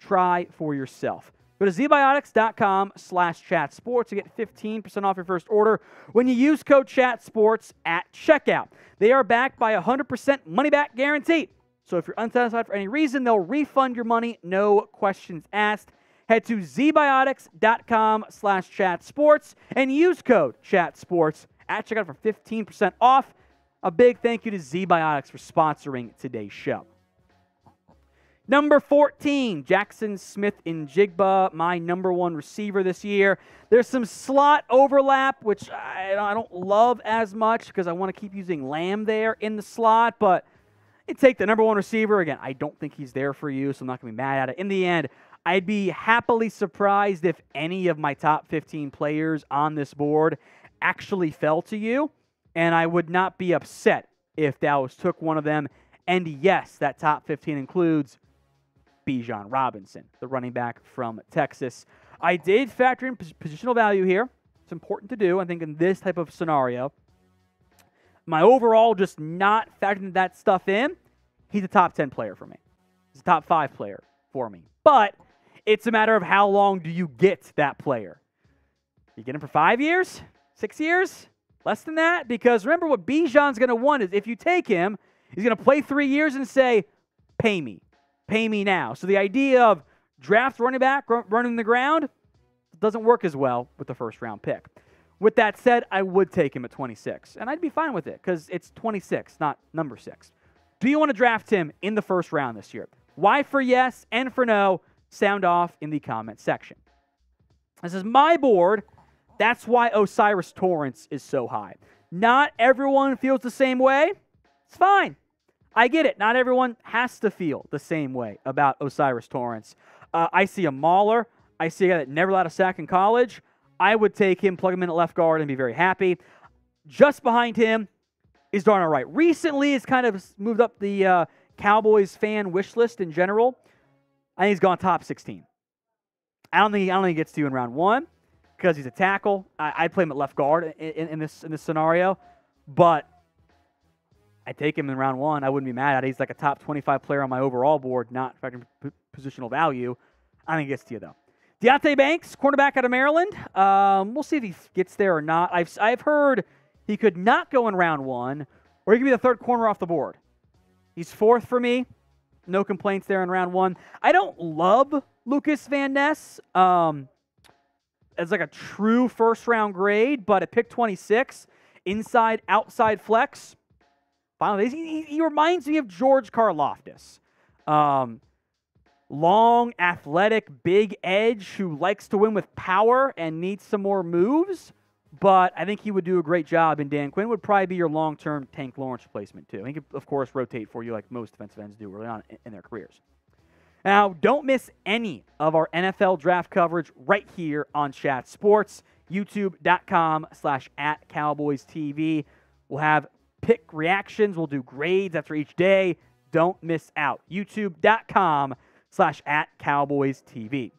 try for yourself. Go to zbiotics.com/chatsports to get 15% off your first order when you use code CHATSPORTS at checkout. They are backed by a 100% money-back guarantee. So if you're unsatisfied for any reason, they'll refund your money, no questions asked. Head to zbiotics.com/chatsports and use code CHATSPORTS at checkout for 15% off. A big thank you to ZBiotics for sponsoring today's show. Number 14, Jackson Smith-Njigba, my number one receiver this year. There's some slot overlap, which I don't love as much because I want to keep using Lamb there in the slot, but it'd take the number one receiver. Again, I don't think he's there for you, so I'm not going to be mad at it. In the end, I'd be happily surprised if any of my top 15 players on this board actually fell to you, and I would not be upset if Dallas took one of them. And yes, that top 15 includes Bijan Robinson, the running back from Texas. I did factor in positional value here. It's important to do, I think, in this type of scenario. My overall just not factoring that stuff in, he's a top 10 player for me. He's a top 5 player for me. But it's a matter of how long do you get that player. You get him for 5 years? 6 years? Less than that? Because remember what Bijan's going to want is if you take him, he's going to play 3 years and say, pay me. Pay me now. So the idea of draft running back, running the ground, doesn't work as well with the first-round pick. With that said, I would take him at 26, and I'd be fine with it because it's 26, not number 6. Do you want to draft him in the first round this year? Why for yes and for no? Sound off in the comment section. This is my board. That's why Osiris Torrance is so high. Not everyone feels the same way. It's fine. I get it. Not everyone has to feel the same way about Osiris Torrance. I see a mauler. I see a guy that never allowed a sack in college. I would take him, plug him in at left guard, and be very happy. Just behind him is Darnell Wright. Recently, it's kind of moved up the Cowboys fan wish list in general, I think he's gone top 16. I don't think he gets to you in round one because he's a tackle. I'd play him at left guard in this scenario, but I take him in round one. I wouldn't be mad at it. He's like a top 25 player on my overall board, not positional value. I think he gets to you though. Deonte Banks, cornerback out of Maryland. We'll see if he gets there or not. I've heard he could not go in round one, or he could be the third corner off the board. He's fourth for me. No complaints there in round one. I don't love Lucas Van Ness as like a true first-round grade, but at pick 26, inside, outside flex, finally, he reminds me of George Karlaftis. Long, athletic, big edge who likes to win with power and needs some more moves, but I think he would do a great job, and Dan Quinn would probably be your long-term Tank Lawrence replacement too. He could, of course, rotate for you like most defensive ends do early on in their careers. Now, don't miss any of our NFL draft coverage right here on Chat Sports, youtube.com/@CowboysTV. We'll have pick reactions. We'll do grades after each day. Don't miss out. youtube.com/@CowboysTV.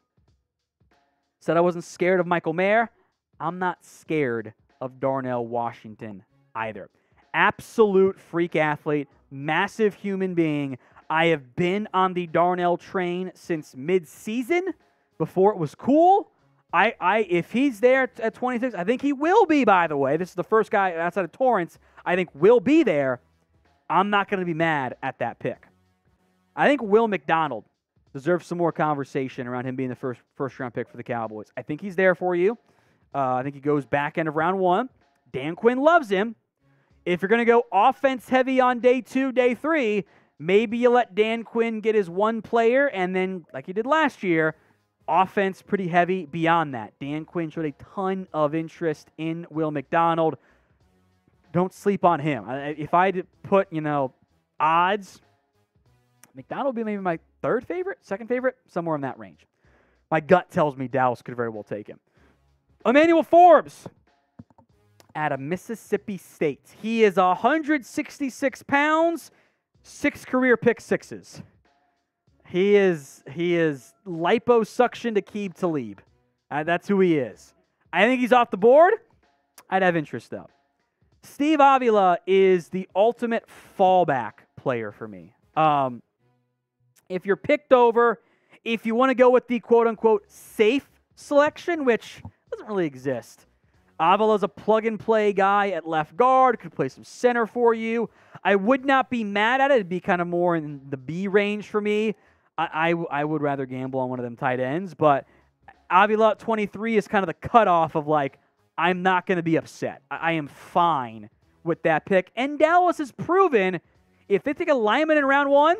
Said I wasn't scared of Michael Mayer. I'm not scared of Darnell Washington either. Absolute freak athlete, massive human being. I have been on the Darnell train since mid-season, before it was cool. If he's there at 26, I think he will be, by the way. This is the first guy outside of Torrance I think will be there. I'm not going to be mad at that pick. I think Will McDonald deserves some more conversation around him being the first-round pick for the Cowboys. I think he's there for you. I think he goes back end of round one. Dan Quinn loves him. If you're going to go offense heavy on day two, day three, maybe you let Dan Quinn get his one player, and then, like he did last year, offense pretty heavy beyond that. Dan Quinn showed a ton of interest in Will McDonald. Don't sleep on him. If I had put, odds, McDonald would be maybe my third favorite, second favorite, somewhere in that range. My gut tells me Dallas could very well take him. Emmanuel Forbes out of Mississippi State. He is 166 pounds, 6 career pick sixes. He is liposuction to Aqib Talib. That's who he is. I think he's off the board. I'd have interest though. Steve Avila is the ultimate fallback player for me. If you're picked over, if you want to go with the quote-unquote safe selection, which doesn't really exist. Avila's a plug-and-play guy at left guard, could play some center for you. I would not be mad at it. It'd be kind of more in the B range for me. I would rather gamble on one of them tight ends, but Avila at 23 is kind of the cutoff of like, I'm not going to be upset. I am fine with that pick. And Dallas has proven if they take a lineman in round one,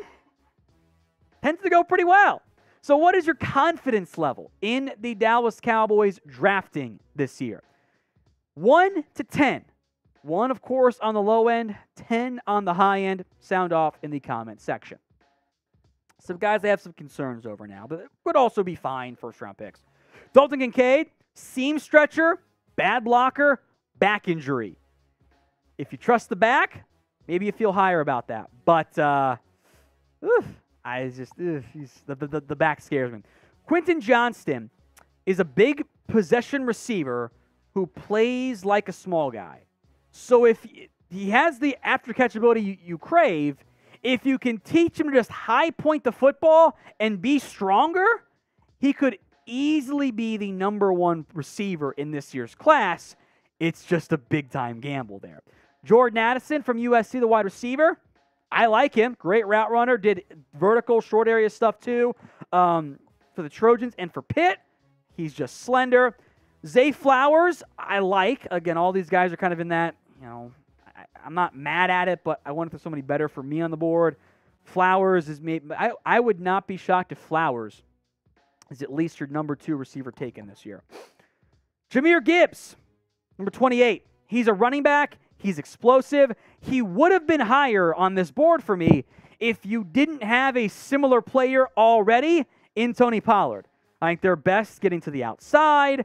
tends to go pretty well. So what is your confidence level in the Dallas Cowboys drafting this year? 1 to 10. 1, of course, on the low end, 10 on the high end. Sound off in the comment section. Some guys I have some concerns over now, but it would also be fine first-round picks. Dalton Kincaid, seam stretcher, bad blocker, back injury. If you trust the back, maybe you feel higher about that. But, the back scares me. Quentin Johnston is a big possession receiver who plays like a small guy. So if he has the after-catchability you crave, if you can teach him to just high-point the football and be stronger, he could easily be the #1 receiver in this year's class. It's just a big-time gamble there. Jordan Addison from USC, the wide receiver, I like him. Great route runner. Did vertical, short area stuff too for the Trojans and for Pitt. He's just slender. Zay Flowers, I like. Again, all these guys are kind of in that, I'm not mad at it, but I wanted somebody better for me on the board. Flowers is maybe, I would not be shocked if Flowers is at least your #2 receiver taken this year. Jahmyr Gibbs, number 28. He's a running back. He's explosive. He would have been higher on this board for me if you didn't have a similar player already in Tony Pollard. I think they're best getting to the outside,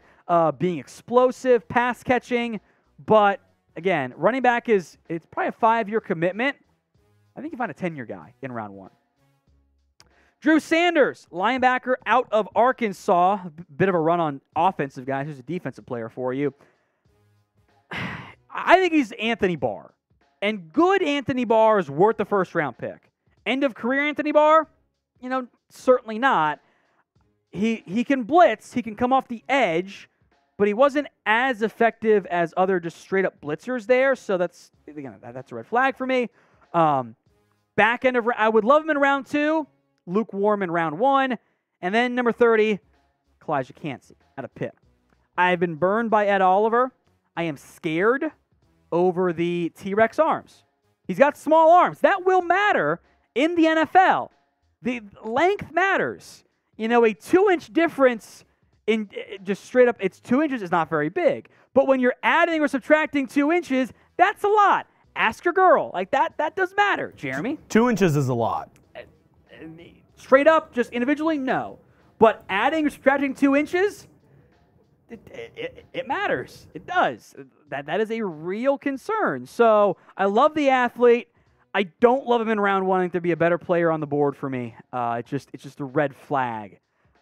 being explosive, pass catching. But, again, running back is probably a 5-year commitment. I think you find a 10-year guy in round one. Drew Sanders, linebacker out of Arkansas. A bit of a run on offensive guys. Here's a defensive player for you. I think he's Anthony Barr. And good Anthony Barr is worth the first-round pick. End of career Anthony Barr? You know, certainly not. He can blitz. He can come off the edge. But he wasn't as effective as other just straight-up blitzers there. So that's, again, that's a red flag for me. Back end of, I would love him in round two. Lukewarm in round one. And then number 30, Kalijah Cansey out of Pitt. I've been burned by Ed Oliver. I am scared over the T-Rex arms. He's got small arms. That will matter in the NFL. The length matters. You know, a 2-inch difference in just straight up, it's 2 inches is not very big. But when you're adding or subtracting 2 inches, that's a lot. Ask your girl. Like, that does matter, Jeremy. 2 inches is a lot. Straight up, just individually, no. But adding or subtracting 2 inches, it matters. It does. That is a real concern. So I love the athlete. I don't love him in round one. I think there'd be a better player on the board for me. It's just a red flag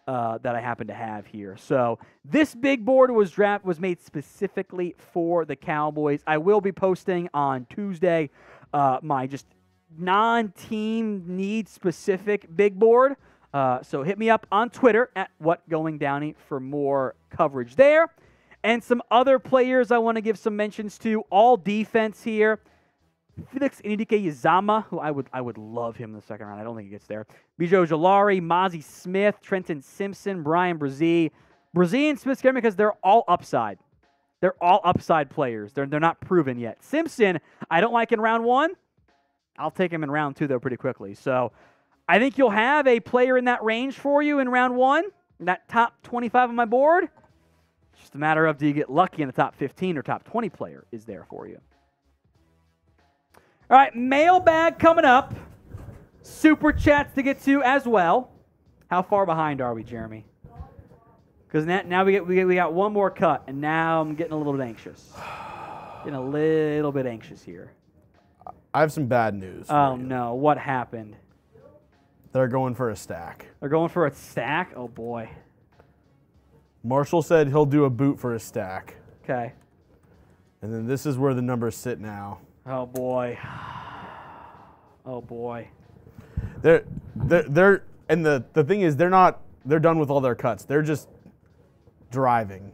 that I happen to have here. So this big board was made specifically for the Cowboys. I will be posting on Tuesday my just non-team need specific big board. So hit me up on Twitter at WhatGoingDowny for more coverage there. And some other players I want to give some mentions to. All defense here. Felix Ndike-Uzama, who I would love him in the second round. I don't think he gets there. Bijou Ojolari, Mozzie Smith, Trenton Simpson, Brian Brzee. Brzee and Smith scare me because they're all upside. They're all upside players. They're not proven yet. Simpson, I don't like in round one. I'll take him in round two, though, pretty quickly. So I think you'll have a player in that range for you in round one, in that top 25 on my board. It's just a matter of do you get lucky and the top 15 or top 20 player is there for you. All right, mailbag coming up. Super chats to get to as well. How far behind are we, Jeremy? Because now we got one more cut, and now I'm getting a little bit anxious. Getting a little bit anxious here. I have some bad news. Oh no, what happened? They're going for a stack. They're going for a stack? Oh boy. Marshall said he'll do a boot for a stack. Okay. And then this is where the numbers sit now. Oh boy! Oh boy! They're and the thing is they're done with all their cuts. They're just driving.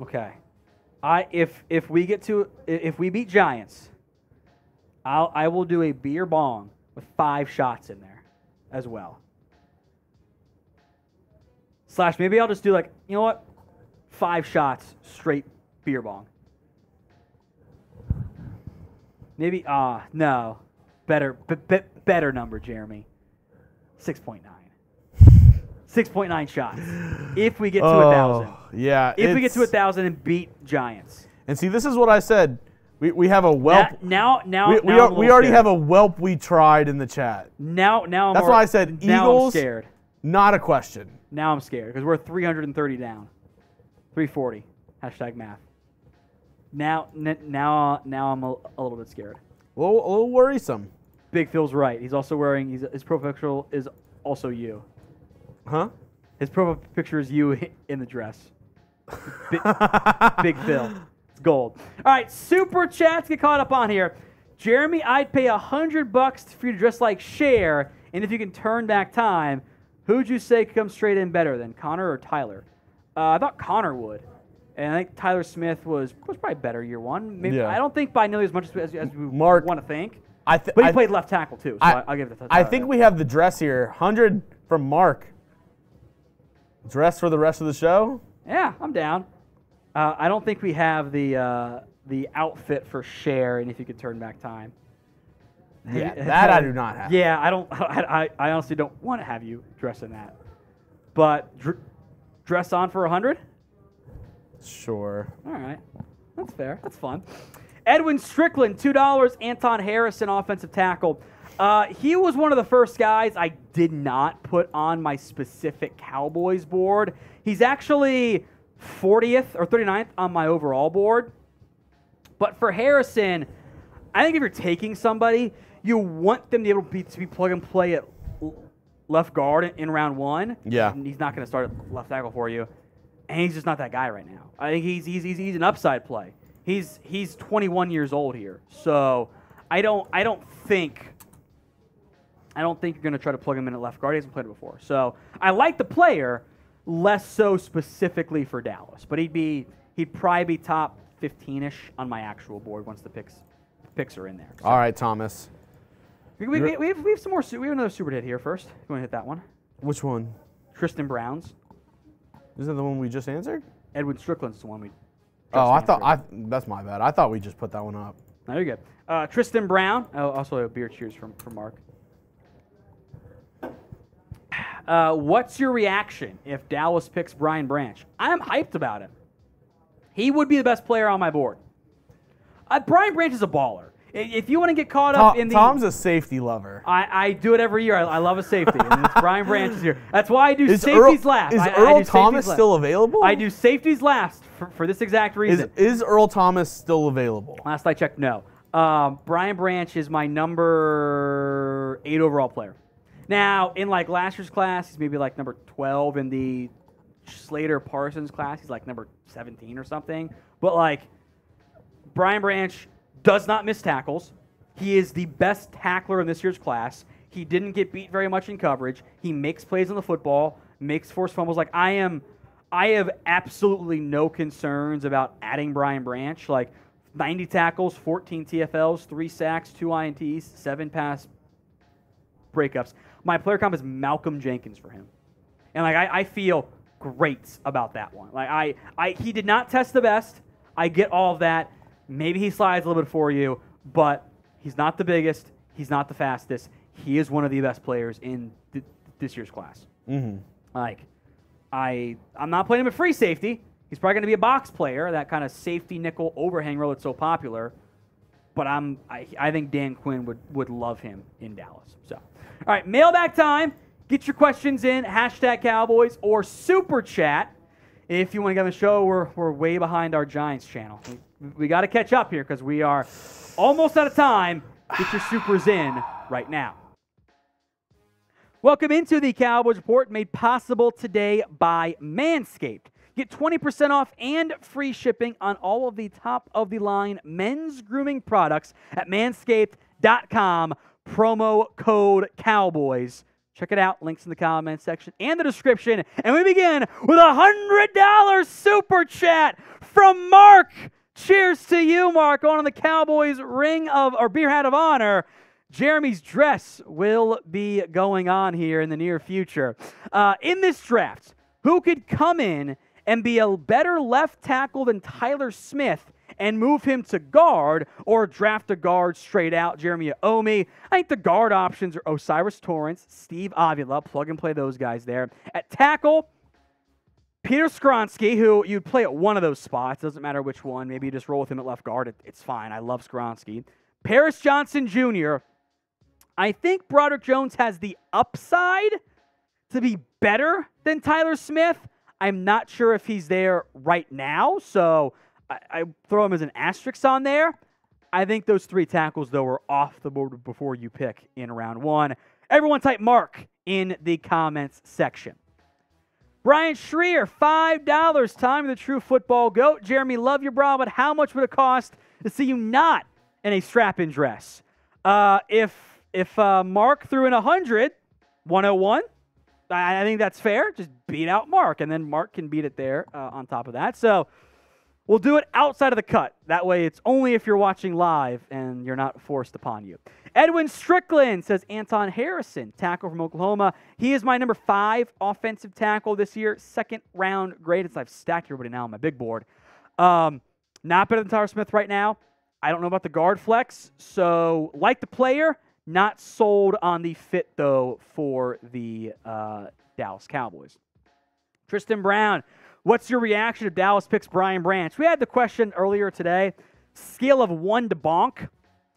Okay, if we get to we beat Giants, I will do a beer bong with 5 shots in there, as well. Slash maybe I'll just do like, you know what, 5 shots straight beer bong. Maybe, no. Better number, Jeremy. 6.9. 6.9 shots. If we get to 1,000. Yeah. If we get to 1,000 and beat Giants. And see, this is what I said. We have a whelp. Now we already have a whelp we tried in the chat. Now I'm why I said Eagles. I'm scared. Not a question. Now I'm scared because we're 330 down. 340. Hashtag math. Now I'm a little bit scared. Well, a little worrisome. Big Phil's right. He's also wearing his profile picture is also you. Huh? His profile picture is you in the dress. Big Phil. It's gold. All right, super chats get caught up on here. Jeremy, I'd pay $100 for you to dress like Cher, and if you can turn back time, who'd you say could come straight in better than Connor or Tyler? I thought Connor would. And I think Tyler Smith was probably better year one. Maybe, yeah. I don't think by nearly as much as we want to think. But he played left tackle, too, so I'll give it to Tyler. I think we have the dress here. 100 from Mark. Dress for the rest of the show? Yeah, I'm down. I don't think we have the outfit for Cher, and if you could turn back time. Yeah, that I do not have. Yeah, I honestly don't want to have you dress in that. But dress on for 100? Sure. All right. That's fair. That's fun. Edwin Strickland, $2. Anton Harrison, offensive tackle. He was one of the first guys I did not put on my specific Cowboys board. He's actually 40th or 39th on my overall board. But for Harrison, I think if you're taking somebody, you want them to be able to be plug and play at left guard in round one. Yeah. And he's not going to start at left tackle for you. And he's just not that guy right now. I think he's an upside play. He's 21 years old here. So I don't think you're going to try to plug him in at left guard. He hasn't played it before. So I like the player, less so specifically for Dallas. But he'd probably be top 15-ish on my actual board once the picks are in there. So. All right, Thomas. We have some more. We have another super hit here first. You want to hit that one? Which one? Tristan Brown's. Isn't that the one we just answered? Edwin Strickland's the one we. That's my bad. I thought we just put that one up. No, you're good. Tristan Brown. Oh, also a beer cheers from Mark. What's your reaction if Dallas picks Brian Branch? I'm hyped about him. He would be the best player on my board. Brian Branch is a baller. If you want to get caught up in the... Tom's a safety lover. I do it every year. I love a safety. And Brian Branch is here. That's why I do safeties last. Is Earl Thomas still available? I do safeties last for this exact reason. Is Earl Thomas still available? Last I checked, no. Brian Branch is my number 8 overall player. Now, in like last year's class, he's maybe like number 12. In the Slater Parsons class, he's like number 17 or something. But like, Brian Branch does not miss tackles. He is the best tackler in this year's class. He didn't get beat very much in coverage. He makes plays on the football, makes forced fumbles. Like, I have absolutely no concerns about adding Brian Branch. Like, 90 tackles, 14 TFLs, 3 sacks, 2 INTs, 7 pass breakups. My player comp is Malcolm Jenkins for him. And like I feel great about that one. Like he did not test the best. I get all of that. Maybe he slides a little bit for you, but he's not the biggest. He's not the fastest. He is one of the best players in this year's class. Mm-hmm. Like, I'm not playing him at free safety. He's probably going to be a box player, that kind of safety nickel overhang role that's so popular. But I think Dan Quinn would love him in Dallas. So, all right, mailbag time. Get your questions in, hashtag Cowboys or Super Chat. If you want to get on the show, we're way behind our Giants channel. We got to catch up here because we are almost out of time. Get your supers in right now. Welcome into the Cowboys Report, made possible today by Manscaped. Get 20% off and free shipping on all of the top-of-the-line men's grooming products at manscaped.com, promo code COWBOYS. Check it out. Links in the comment section and the description. And we begin with a $100 super chat from Mark. Cheers to you, Mark. Going on the Cowboys beer hat of honor. Jeremy's dress will be going on here in the near future. In this draft, who could come in and be a better left tackle than Tyler Smith and move him to guard or draft a guard straight out? Jeremy, you owe me. I think the guard options are Osiris Torrance, Steve Avila, plug and play those guys there. At tackle, Peter Skronsky, who you'd play at one of those spots. Doesn't matter which one. Maybe you just roll with him at left guard. It's fine. I love Skronsky. Paris Johnson Jr. I think Broderick Jones has the upside to be better than Tyler Smith. I'm not sure if he's there right now, so I throw him as an asterisk on there. I think those 3 tackles, though, are off the board before you pick in round one. Everyone type Mark in the comments section. Brian Schreer, $5. Time of the true football goat. Jeremy, love your bra, but how much would it cost to see you not in a strap-in dress? If Mark threw in 100, 101, I think that's fair. Just beat out Mark, and then Mark can beat it there on top of that. So we'll do it outside of the cut. That way it's only if you're watching live and you're not forced upon you. Edwin Strickland says, Anton Harrison, tackle from Oklahoma. He is my number 5 offensive tackle this year. 2nd round grade. I've stacked everybody now on my big board. Not better than Tyler Smith right now. I don't know about the guard flex. So, like the player, not sold on the fit, though, for the Dallas Cowboys. Tristan Brown, what's your reaction if Dallas picks Brian Branch? We had the question earlier today. Scale of 1 to bonk.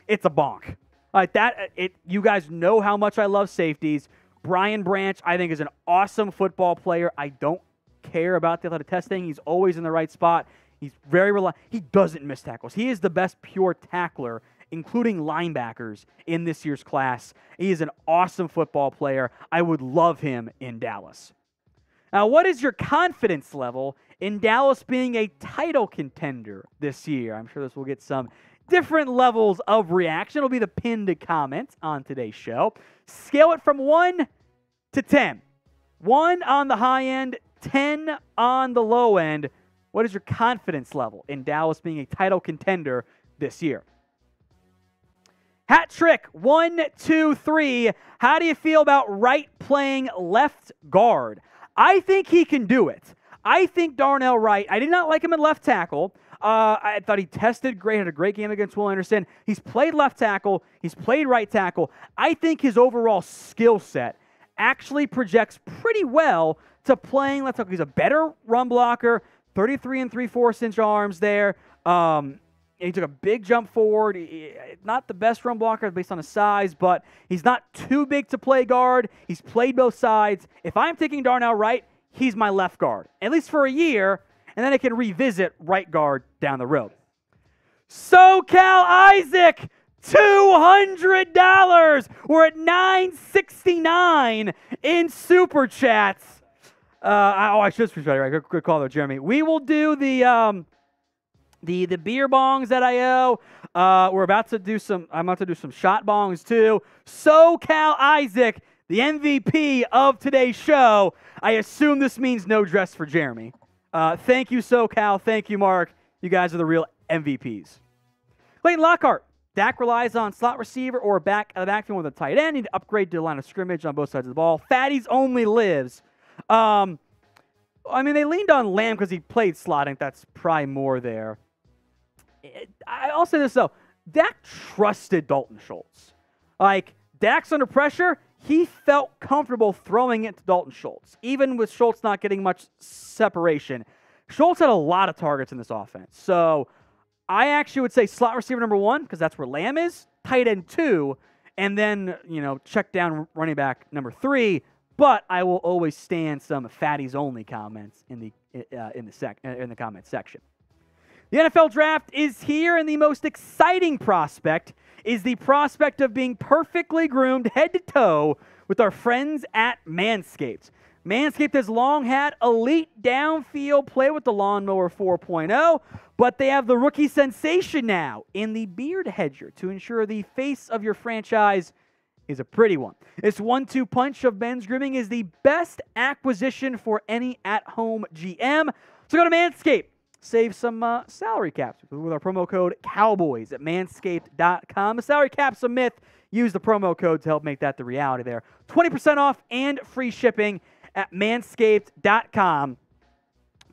It's a bonk. Like that, you guys know how much I love safeties. Brian Branch, I think, is an awesome football player. I don't care about the athletic testing. He's always in the right spot. He's very reliable. He doesn't miss tackles. He is the best pure tackler including linebackers in this year's class. He is an awesome football player. I would love him in Dallas. Now, what is your confidence level in Dallas being a title contender this year? I'm sure this will get some different levels of reaction. It'll be the pinned comment on today's show. Scale it from 1 to 10. 1 on the high end, 10 on the low end. What is your confidence level in Dallas being a title contender this year? Hat trick, 1, 2, 3. How do you feel about Wright playing left guard? I think he can do it. I think Darnell Wright, I did not like him at left tackle. I thought he tested great, had a great game against Will Anderson. He's played left tackle. He's played right tackle. I think his overall skill set actually projects pretty well to playing left tackle. He's a better run blocker, 33 3/4-inch arms there. He took a big jump forward. Not the best run blocker based on his size, but he's not too big to play guard. He's played both sides. If I'm taking Darnell Wright, he's my left guard, at least for a year, and then I can revisit right guard down the road. SoCal Isaac, $200. We're at $9.69 in Super Chats. I should screenshot it, right? Good call though, Jeremy. We will do the beer bongs that I owe. We're about to do some. I'm about to do some shot bongs too. SoCal Isaac, the MVP of today's show. I assume this means no dress for Jeremy. Thank you, SoCal. Thank you, Mark. You guys are the real MVPs. Clayton Lockhart. Dak relies on slot receiver or back of the backfield with a tight end. Need to upgrade to the line of scrimmage on both sides of the ball. Fatties only lives. I mean, they leaned on Lamb because he played slot. I think that's probably more there. I'll say this, though. Dak trusted Dalton Schultz. Like, Dak's under pressure. He felt comfortable throwing it to Dalton Schultz, even with Schultz not getting much separation. Schultz had a lot of targets in this offense. So I actually would say slot receiver number 1, because that's where Lamb is, tight end 2, and then, you know, check down running back number 3. But I will always stand some fatties only comments in the comment section. The NFL draft is here, and the most exciting prospect is the prospect of being perfectly groomed head to toe with our friends at Manscaped. Manscaped has long had elite downfield play with the Lawnmower 4.0, but they have the rookie sensation now in the beard hedger to ensure the face of your franchise is a pretty one. This 1-2 punch of men's grooming is the best acquisition for any at-home GM. So go to Manscaped. Save some salary caps with our promo code COWBOYS at manscaped.com. Salary cap's a myth. Use the promo code to help make that the reality there. 20% off and free shipping at manscaped.com.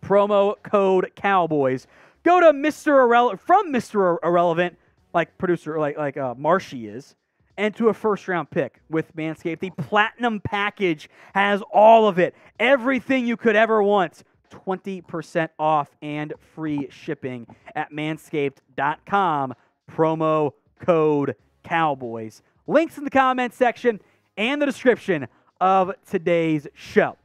Promo code COWBOYS. Go to Mr. Irrelevant, from Mr. Irrelevant, like producer, like Marshy is, and to a first-round pick with Manscaped. The Platinum Package has all of it, everything you could ever want. 20% off and free shipping at manscaped.com. Promo code COWBOYS. Links in the comments section and the description of today's show.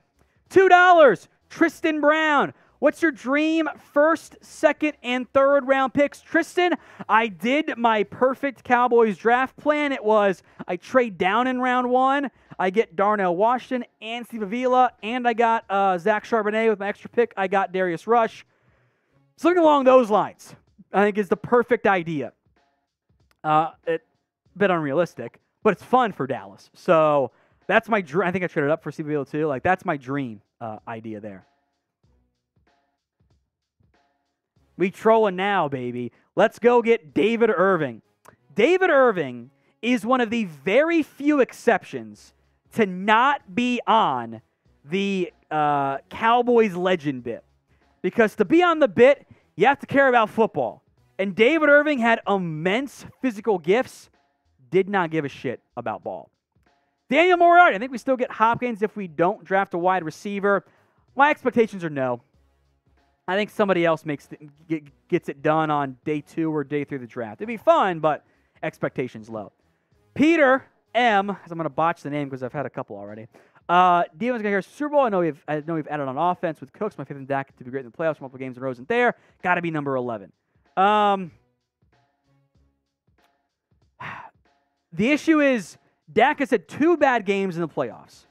$2, Tristan Brown. What's your dream first, second, and third round picks? Tristan, I did my perfect Cowboys draft plan. It was I trade down in round 1. I get Darnell Washington and Steve Avila, and I got Zach Charbonnet with my extra pick. I got Darius Rush. Something along those lines, I think, is the perfect idea. It's a bit unrealistic, but it's fun for Dallas. So that's my dream. I think I traded up for Steve Avila, too. Like, that's my dream idea there. We trolling now, baby. Let's go get David Irving. David Irving is one of the very few exceptions to not be on the Cowboys legend bit. Because to be on the bit, you have to care about football. And David Irving had immense physical gifts, did not give a shit about ball. Daniel Moriarty, I think we still get Hopkins if we don't draft a wide receiver. My expectations are no. I think somebody else gets it done on day 2 or day 3 of the draft. It'd be fun, but expectations low. Peter M, as I'm going to botch the name because I've had a couple already. D1's going to hear Super Bowl. I know we've added on offense with Cooks. My favorite Dak to be great in the playoffs. Multiple games in rows and there. Got to be number 11. The issue is Dak has had two bad games in the playoffs,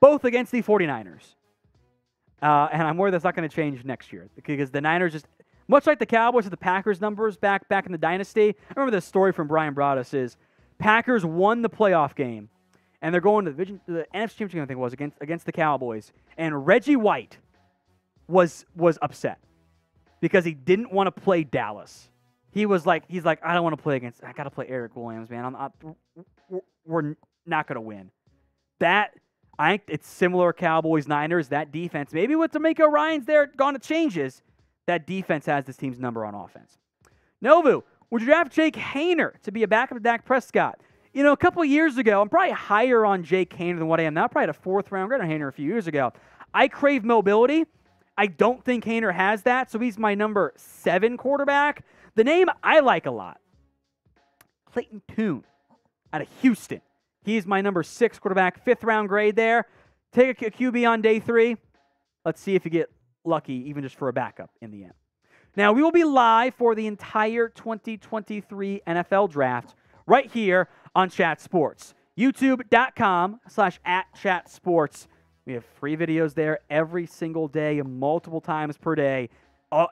both against the 49ers. And I'm worried that's not going to change next year because the Niners just, much like the Cowboys with the Packers numbers back in the dynasty. I remember this story from Brian Broaddus is Packers won the playoff game, and they're going to the NFC Championship game, I think it was, against the Cowboys. And Reggie White was upset because he didn't want to play Dallas. He was like, he's like, I don't want to play against, I got to play Eric Williams, man. We're not going to win. I think it's similar Cowboys-Niners, that defense. Maybe with DeMeco Ryan's there, gone to changes. That defense has this team's number on offense. Novu, would you draft Jake Haener to be a backup to Dak Prescott? You know, a couple years ago, I'm probably higher on Jake Haener than what I am now. Probably had a fourth-round grade on Haener a few years ago. I crave mobility. I don't think Haener has that, so he's my number 7 quarterback. The name I like a lot, Clayton Tune out of Houston. He's my number 6 quarterback, 5th-round grade there. Take a QB on day 3. Let's see if you get lucky, even just for a backup in the end. Now, we will be live for the entire 2023 NFL Draft right here on Chat Sports. YouTube.com/@Chat Sports. We have free videos there every single day and multiple times per day.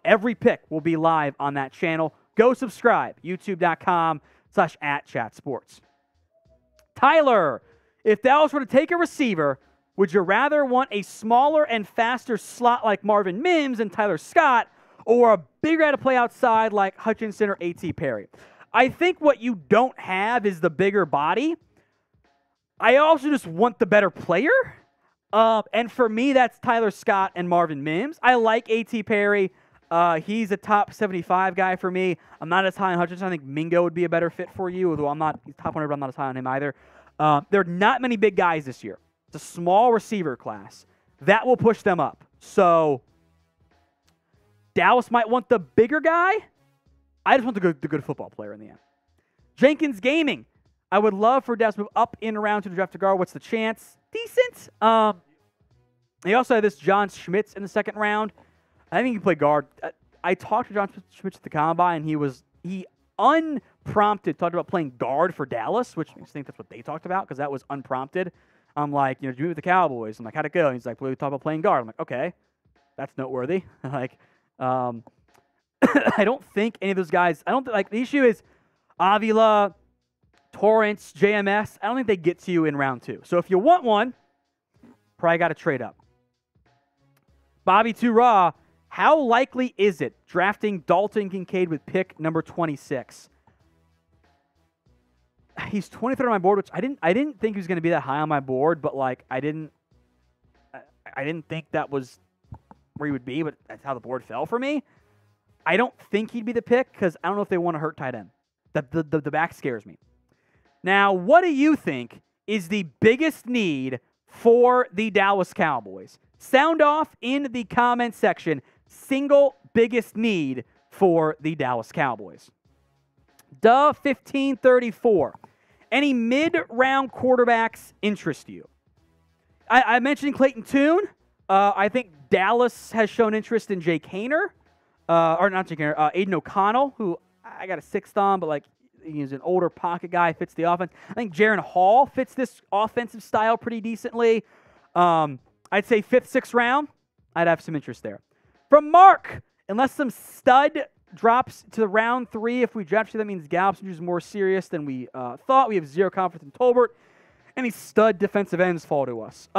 Every pick will be live on that channel. Go subscribe, YouTube.com/@Chat Sports. Tyler, if Dallas were to take a receiver, would you rather want a smaller and faster slot like Marvin Mims and Tyler Scott or a big guy to play outside like Hutchinson or A.T. Perry? I think what you don't have is the bigger body. I also just want the better player. And for me, that's Tyler Scott and Marvin Mims. I like A.T. Perry. He's a top 75 guy for me. I'm not as high on Hutchinson. I think Mingo would be a better fit for you, although I'm not he's top 100, but I'm not as high on him either. There are not many big guys this year. It's a small receiver class. That will push them up. So Dallas might want the bigger guy. I just want the good football player in the end. Jenkins Gaming. I would love for Dallas to move up in round 2 to draft a guard. What's the chance? Decent. They also had this John Schmitz in the 2nd round. I think he can play guard. I talked to John Schmitz at the Combine, and he unprompted talked about playing guard for Dallas, which I think that's what they talked about because that was unprompted. I'm like, you know, did you meet with the Cowboys? I'm like, how'd it go? And he's like, well, we talked about playing guard. I'm like, okay, that's noteworthy. Like, I don't think any of those guys. I don't think, like, the issue is Avila, Torrance, JMS. I don't think they get to you in round 2. So if you want one, probably got to trade up. Bobby Tura. How likely is it drafting Dalton Kincaid with pick number 26? He's 23rd on my board, which I didn't think he was going to be that high on my board, but like I didn't think that was where he would be, but that's how the board fell for me. I don't think he'd be the pick because I don't know if they want to hurt tight end. The back scares me. Now, what do you think is the biggest need for the Dallas Cowboys? Sound off in the comment section. Single biggest need for the Dallas Cowboys. Duh, 1534. Any mid-round quarterbacks interest you? I mentioned Clayton Tune. I think Dallas has shown interest in Jake Haener. Or not Jake Haener, Aiden O'Connell, who I got a 6th on, but like he's an older pocket guy, fits the offense. I think Jaron Hall fits this offensive style pretty decently. I'd say 5th, 6th round, I'd have some interest there. From Mark, unless some stud drops to round 3, if we draft you, that means Gallup's injury is more serious than we thought. We have zero confidence in Tolbert. Any stud defensive ends fall to us.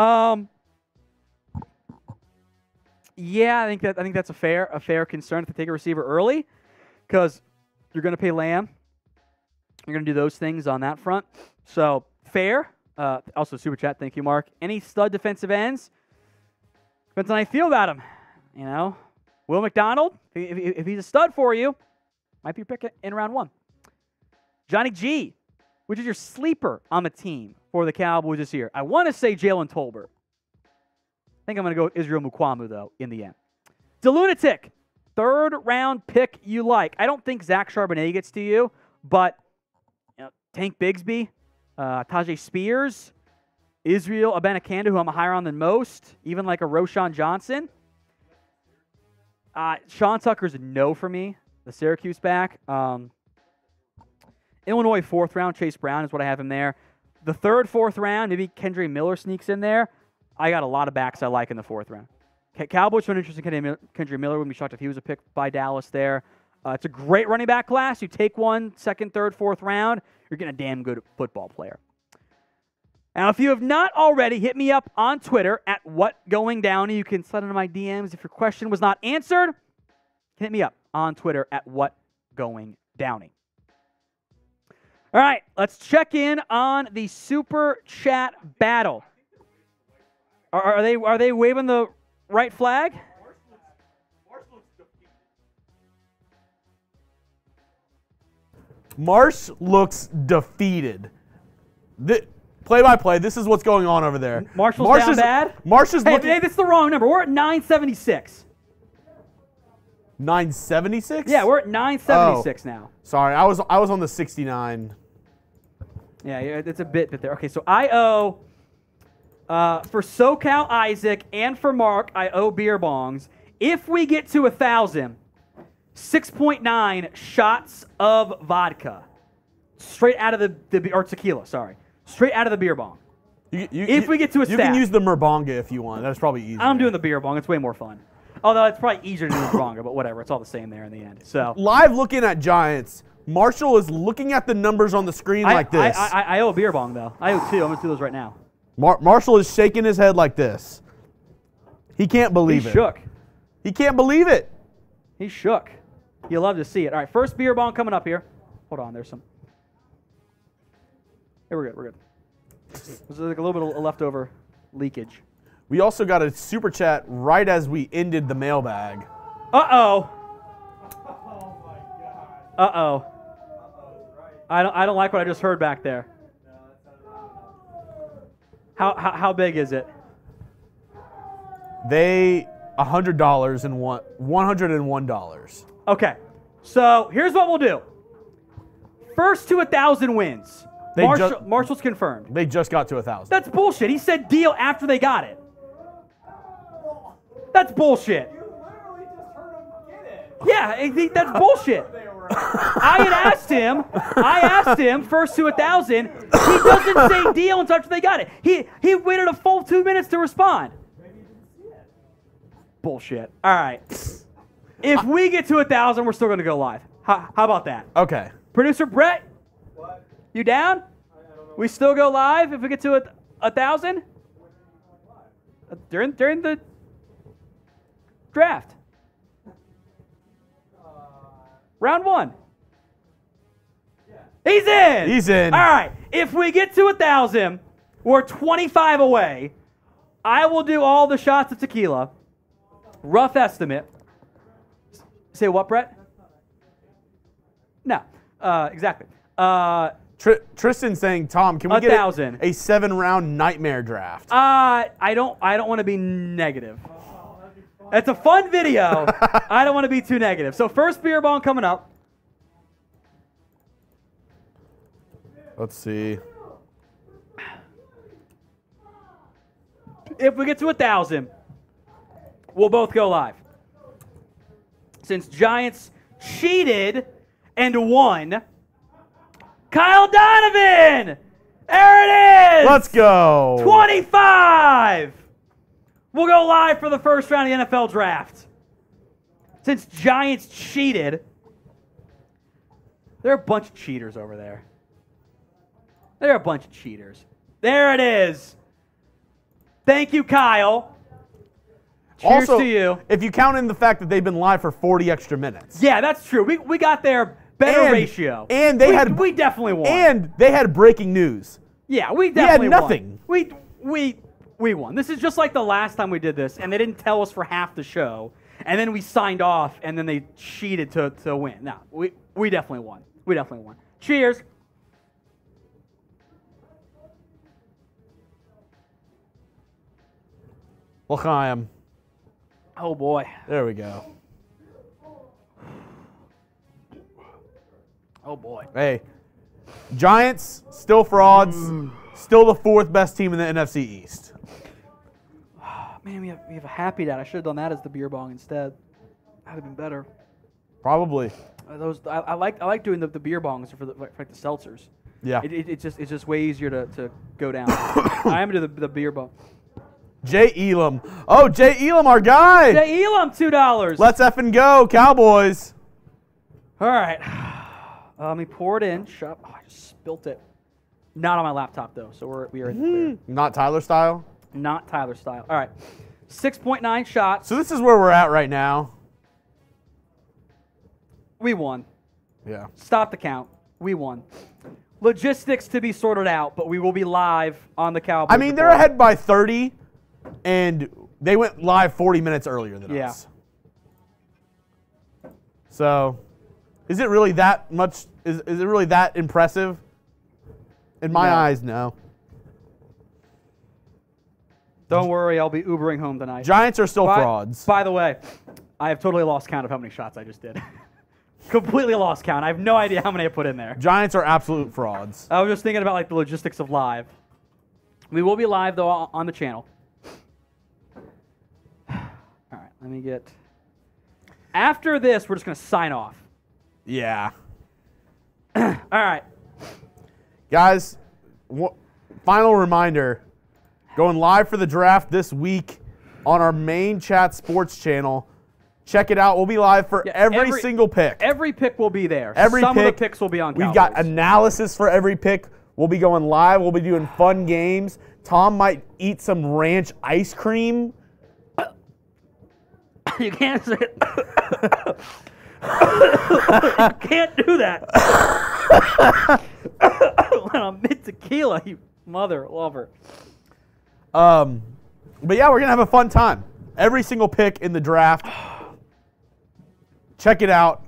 Yeah, I think that's a fair concern if they take a receiver early, because you're going to pay Lamb. You're going to do those things on that front. So fair. Also, super chat. Thank you, Mark. Any stud defensive ends? Depends on how I feel about him. You know, Will McDonald, if he's a stud for you, might be pick in round 1. Johnny G, which is your sleeper on the team for the Cowboys this year? I want to say Jalen Tolbert. I think I'm going to go with Israel Mukwamu, though, in the end. DeLunatic, 3rd-round pick you like. I don't think Zach Charbonnet gets to you, but you know, Tank Bigsby, Tajay Spears, Israel Abanikanda, who I'm higher on than most, even like a Roshan Johnson. Sean Tucker's a no for me, the Syracuse back. Illinois fourth round, Chase Brown is what I have him there. The third, fourth round, maybe Kendre Miller sneaks in there. I got a lot of backs I like in the fourth round. Cowboys found interest in Kendre Miller. Wouldn't be shocked if he was a pick by Dallas there. It's a great running back class. You take one, second, third, fourth round, you're getting a damn good football player. Now, if you have not already, hit me up on Twitter at WhatGoingDown. You can slide into my DMs. If your question was not answered, hit me up on Twitter at WhatGoingDown. All right, let's check in on the Super Chat battle. Are they waving the right flag? Marsh looks defeated. Play-by-play, this is what's going on over there. Marshall's down bad. Marsh is looking... Hey, this is the wrong number. We're at 976. 976? Yeah, we're at 976 now. Sorry, I was on the 69. Yeah, it's a bit there. Okay, so I owe... for SoCal Isaac and for Mark, I owe beer bongs. If we get to 1,000, 6.9 shots of vodka. Straight out of or tequila, sorry. Straight out of the beer bong. If we get to a stat. You can use the Merbonga if you want. That's probably easier. I'm doing the beer bong. It's way more fun. Although it's probably easier to do the Merbonga, but whatever. It's all the same there in the end. So live looking at Giants. Marshall is looking at the numbers on the screen like this. I owe a beer bong, though. I owe two. I'm going to do those right now. Marshall is shaking his head like this. He can't believe it. He shook. He can't believe it. He shook. You love to see it. All right, first beer bong coming up here. Hold on. There's some. Hey, we're good. We're good. There's like a little bit of leftover leakage. We also got a super chat right as we ended the mailbag. Uh-oh. Oh, my God. Uh-oh. Uh-oh, right. I don't like what I just heard back there. How big is it? They $100 and $101. Okay. So here's what we'll do. First to 1,000 wins. Marshall's confirmed. They just got to 1,000. That's bullshit. He said deal after they got it. That's bullshit. You literally just heard him get it. Yeah, that's bullshit. I asked him first to 1,000. He doesn't say deal until after they got it. He waited a full 2 minutes to respond. Bullshit. All right. If we get to 1,000, we're still going to go live. How about that? Okay. Producer Brett. What? You down? We still go live if we get to 1,000? During the draft. Round one. Yeah. He's in. He's in. All right. If we get to 1,000, we're 25 away. I will do all the shots of tequila. Rough estimate. Say what, Brett? No. Exactly. Tristan's saying, Tom, can we get a 7-round nightmare draft? I don't want to be negative. It's a fun video. I don't want to be too negative. So first beer bong coming up. Let's see. If we get to 1,000, we'll both go live. Since Giants cheated and won... Kyle Donovan! There it is! Let's go! 25! We'll go live for the first round of the NFL Draft. Since Giants cheated, they're a bunch of cheaters over there. They're a bunch of cheaters. There it is. Thank you, Kyle. Cheers also, to you. If you count in the fact that they've been live for 40 extra minutes. Yeah, that's true. We got there... Better ratio. And we definitely won. And they had breaking news. Yeah, we definitely won. We won. This is just like the last time we did this, and they didn't tell us for half the show, and then we signed off, and then they cheated to win. No, we definitely won. We definitely won. Cheers. L'chaim. Oh boy. There we go. Oh, boy. Hey, Giants, still frauds, still the fourth best team in the NFC East. Man, we have a happy dad. I should have done that as the beer bong instead. That would have been better. Probably. those. I like doing the beer bongs for the seltzers. Yeah. It's just way easier to go down. I am into the beer bong. Jay Elam. Oh, Jay Elam, our guy. Jay Elam, $2. Let's effing go, Cowboys. All right. Let me pour it in. Shut up. Oh, I just spilt it. Not on my laptop though, so we are in the clear. Not Tyler style. Not Tyler style. All right. 6.9 shots. So this is where we're at right now. We won. Yeah. Stop the count. We won. Logistics to be sorted out, but we will be live on the Cowboys. I mean, they're ahead by 30, and they went live 40 minutes earlier than us. So, is it really that much? Is it really that impressive? In my eyes, no. Don't worry, I'll be Ubering home tonight. Giants are still frauds. By the way, I have totally lost count of how many shots I just did. Completely lost count. I have no idea how many I put in there. Giants are absolute frauds. I was just thinking about like the logistics of live. We will be live though on the channel. All right, let me get. After this, we're just gonna sign off. Yeah. All right, guys. Final reminder. Going live for the draft this week on our main chat sports channel. Check it out. We'll be live for every single pick. Every pick will be there. Some of the picks will be on Cowboys. We've got analysis for every pick. We'll be going live. We'll be doing fun games. Tom might eat some ranch ice cream. You can't say it. You can't do that. I'm mid tequila, you mother lover. But yeah, we're going to have a fun time. Every single pick in the draft. Check it out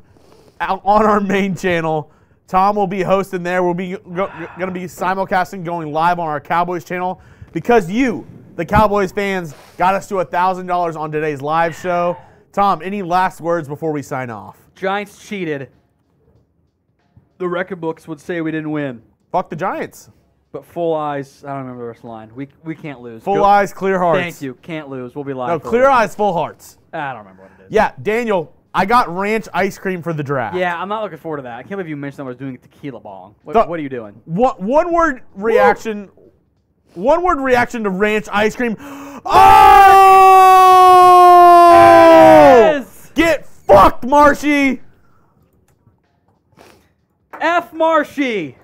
on our main channel. Tom will be hosting there. We'll be going to be simulcasting, going live on our Cowboys channel because you, the Cowboys fans, got us to $1,000 on today's live show. Tom, any last words before we sign off? Giants cheated. The record books would say we didn't win. Fuck the Giants. But full eyes, I don't remember the rest line. We can't lose. Full eyes, clear hearts. Thank you. Can't lose. We'll be live. No, clear eyes, full hearts. I don't remember what it is. Yeah, Daniel, I got ranch ice cream for the draft. Yeah, I'm not looking forward to that. I can't believe you mentioned I was doing a tequila bong. What are you doing? One word reaction to ranch ice cream. Oh! Yes! Get fucked, Marshy. F Marshy.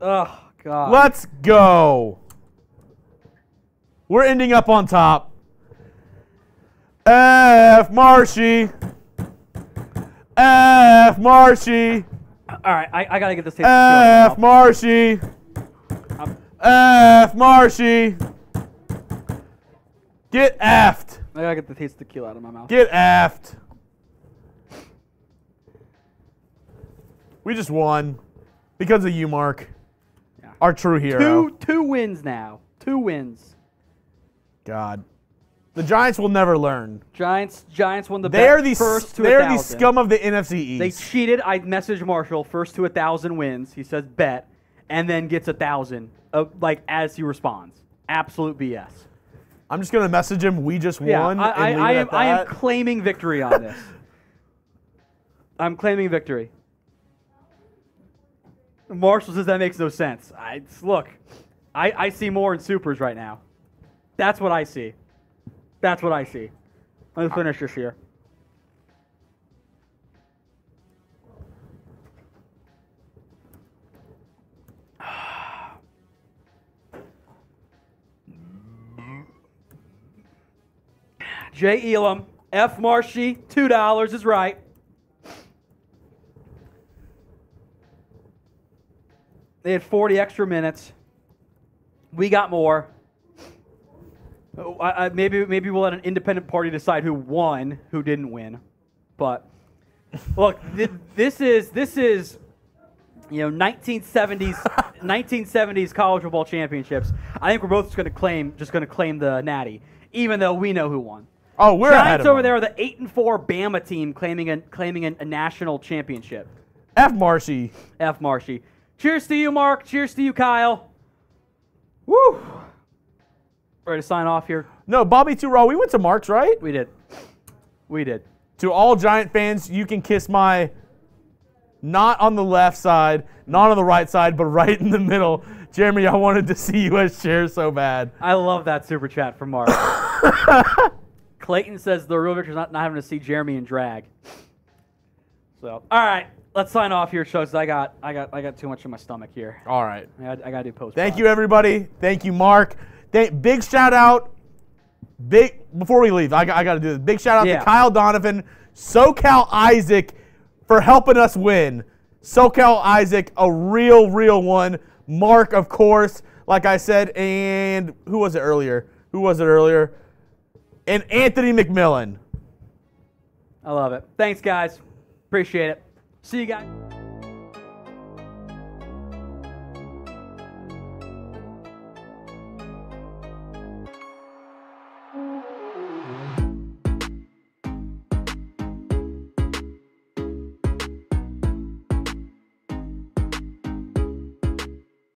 Oh, God. Let's go. We're ending up on top. F. Marshy. F. Marshy. All right, I got to get this tape. F. Marshy. F. Marshy. Get effed. I got to get the taste of tequila out of my mouth. Get effed. We just won because of you, Mark. Our true hero. Two wins now. 2 wins. God. The Giants will never learn. Giants won the first to 1,000. They're the scum of the NFC East. They cheated. I messaged Marshall, first to 1,000 wins. He says bet, and then gets 1,000 like as he responds. Absolute BS. I'm just going to message him, we just won. I am claiming victory on this. I'm claiming victory. Marshall says that makes no sense. Look, I see more in supers right now. That's what I see. That's what I see. Let me finish this here. Jay Elam, F. Marshy, $2 is right. They had 40 extra minutes. We got more. Maybe we'll let an independent party decide who won, who didn't win. But look, this is you know 1970s college football championships. I think we're both just going to claim the natty, even though we know who won. Oh, we're Giants over there are the 8-4 Bama team claiming a national championship. F. Marshy. F. Marshy. Cheers to you, Mark. Cheers to you, Kyle. Woo! Ready to sign off here? No, Bobby Too Raw. We went to Mark's, right? We did. To all Giant fans, you can kiss my not on the left side, not on the right side, but right in the middle. Jeremy, I wanted to see you as chair so bad. I love that super chat from Mark. Clayton says the real victor's not having to see Jeremy in drag. So, all right, let's sign off here, shows. I got too much in my stomach here. All right, I gotta do post. Thank you, everybody. Thank you, Mark. Big shout out. Before we leave, I got to do this. Big shout out to Kyle Donovan, SoCal Isaac, for helping us win. SoCal Isaac, a real one. Mark, of course, like I said, and who was it earlier? And Anthony McMillan. I love it. Thanks, guys. Appreciate it. See you guys.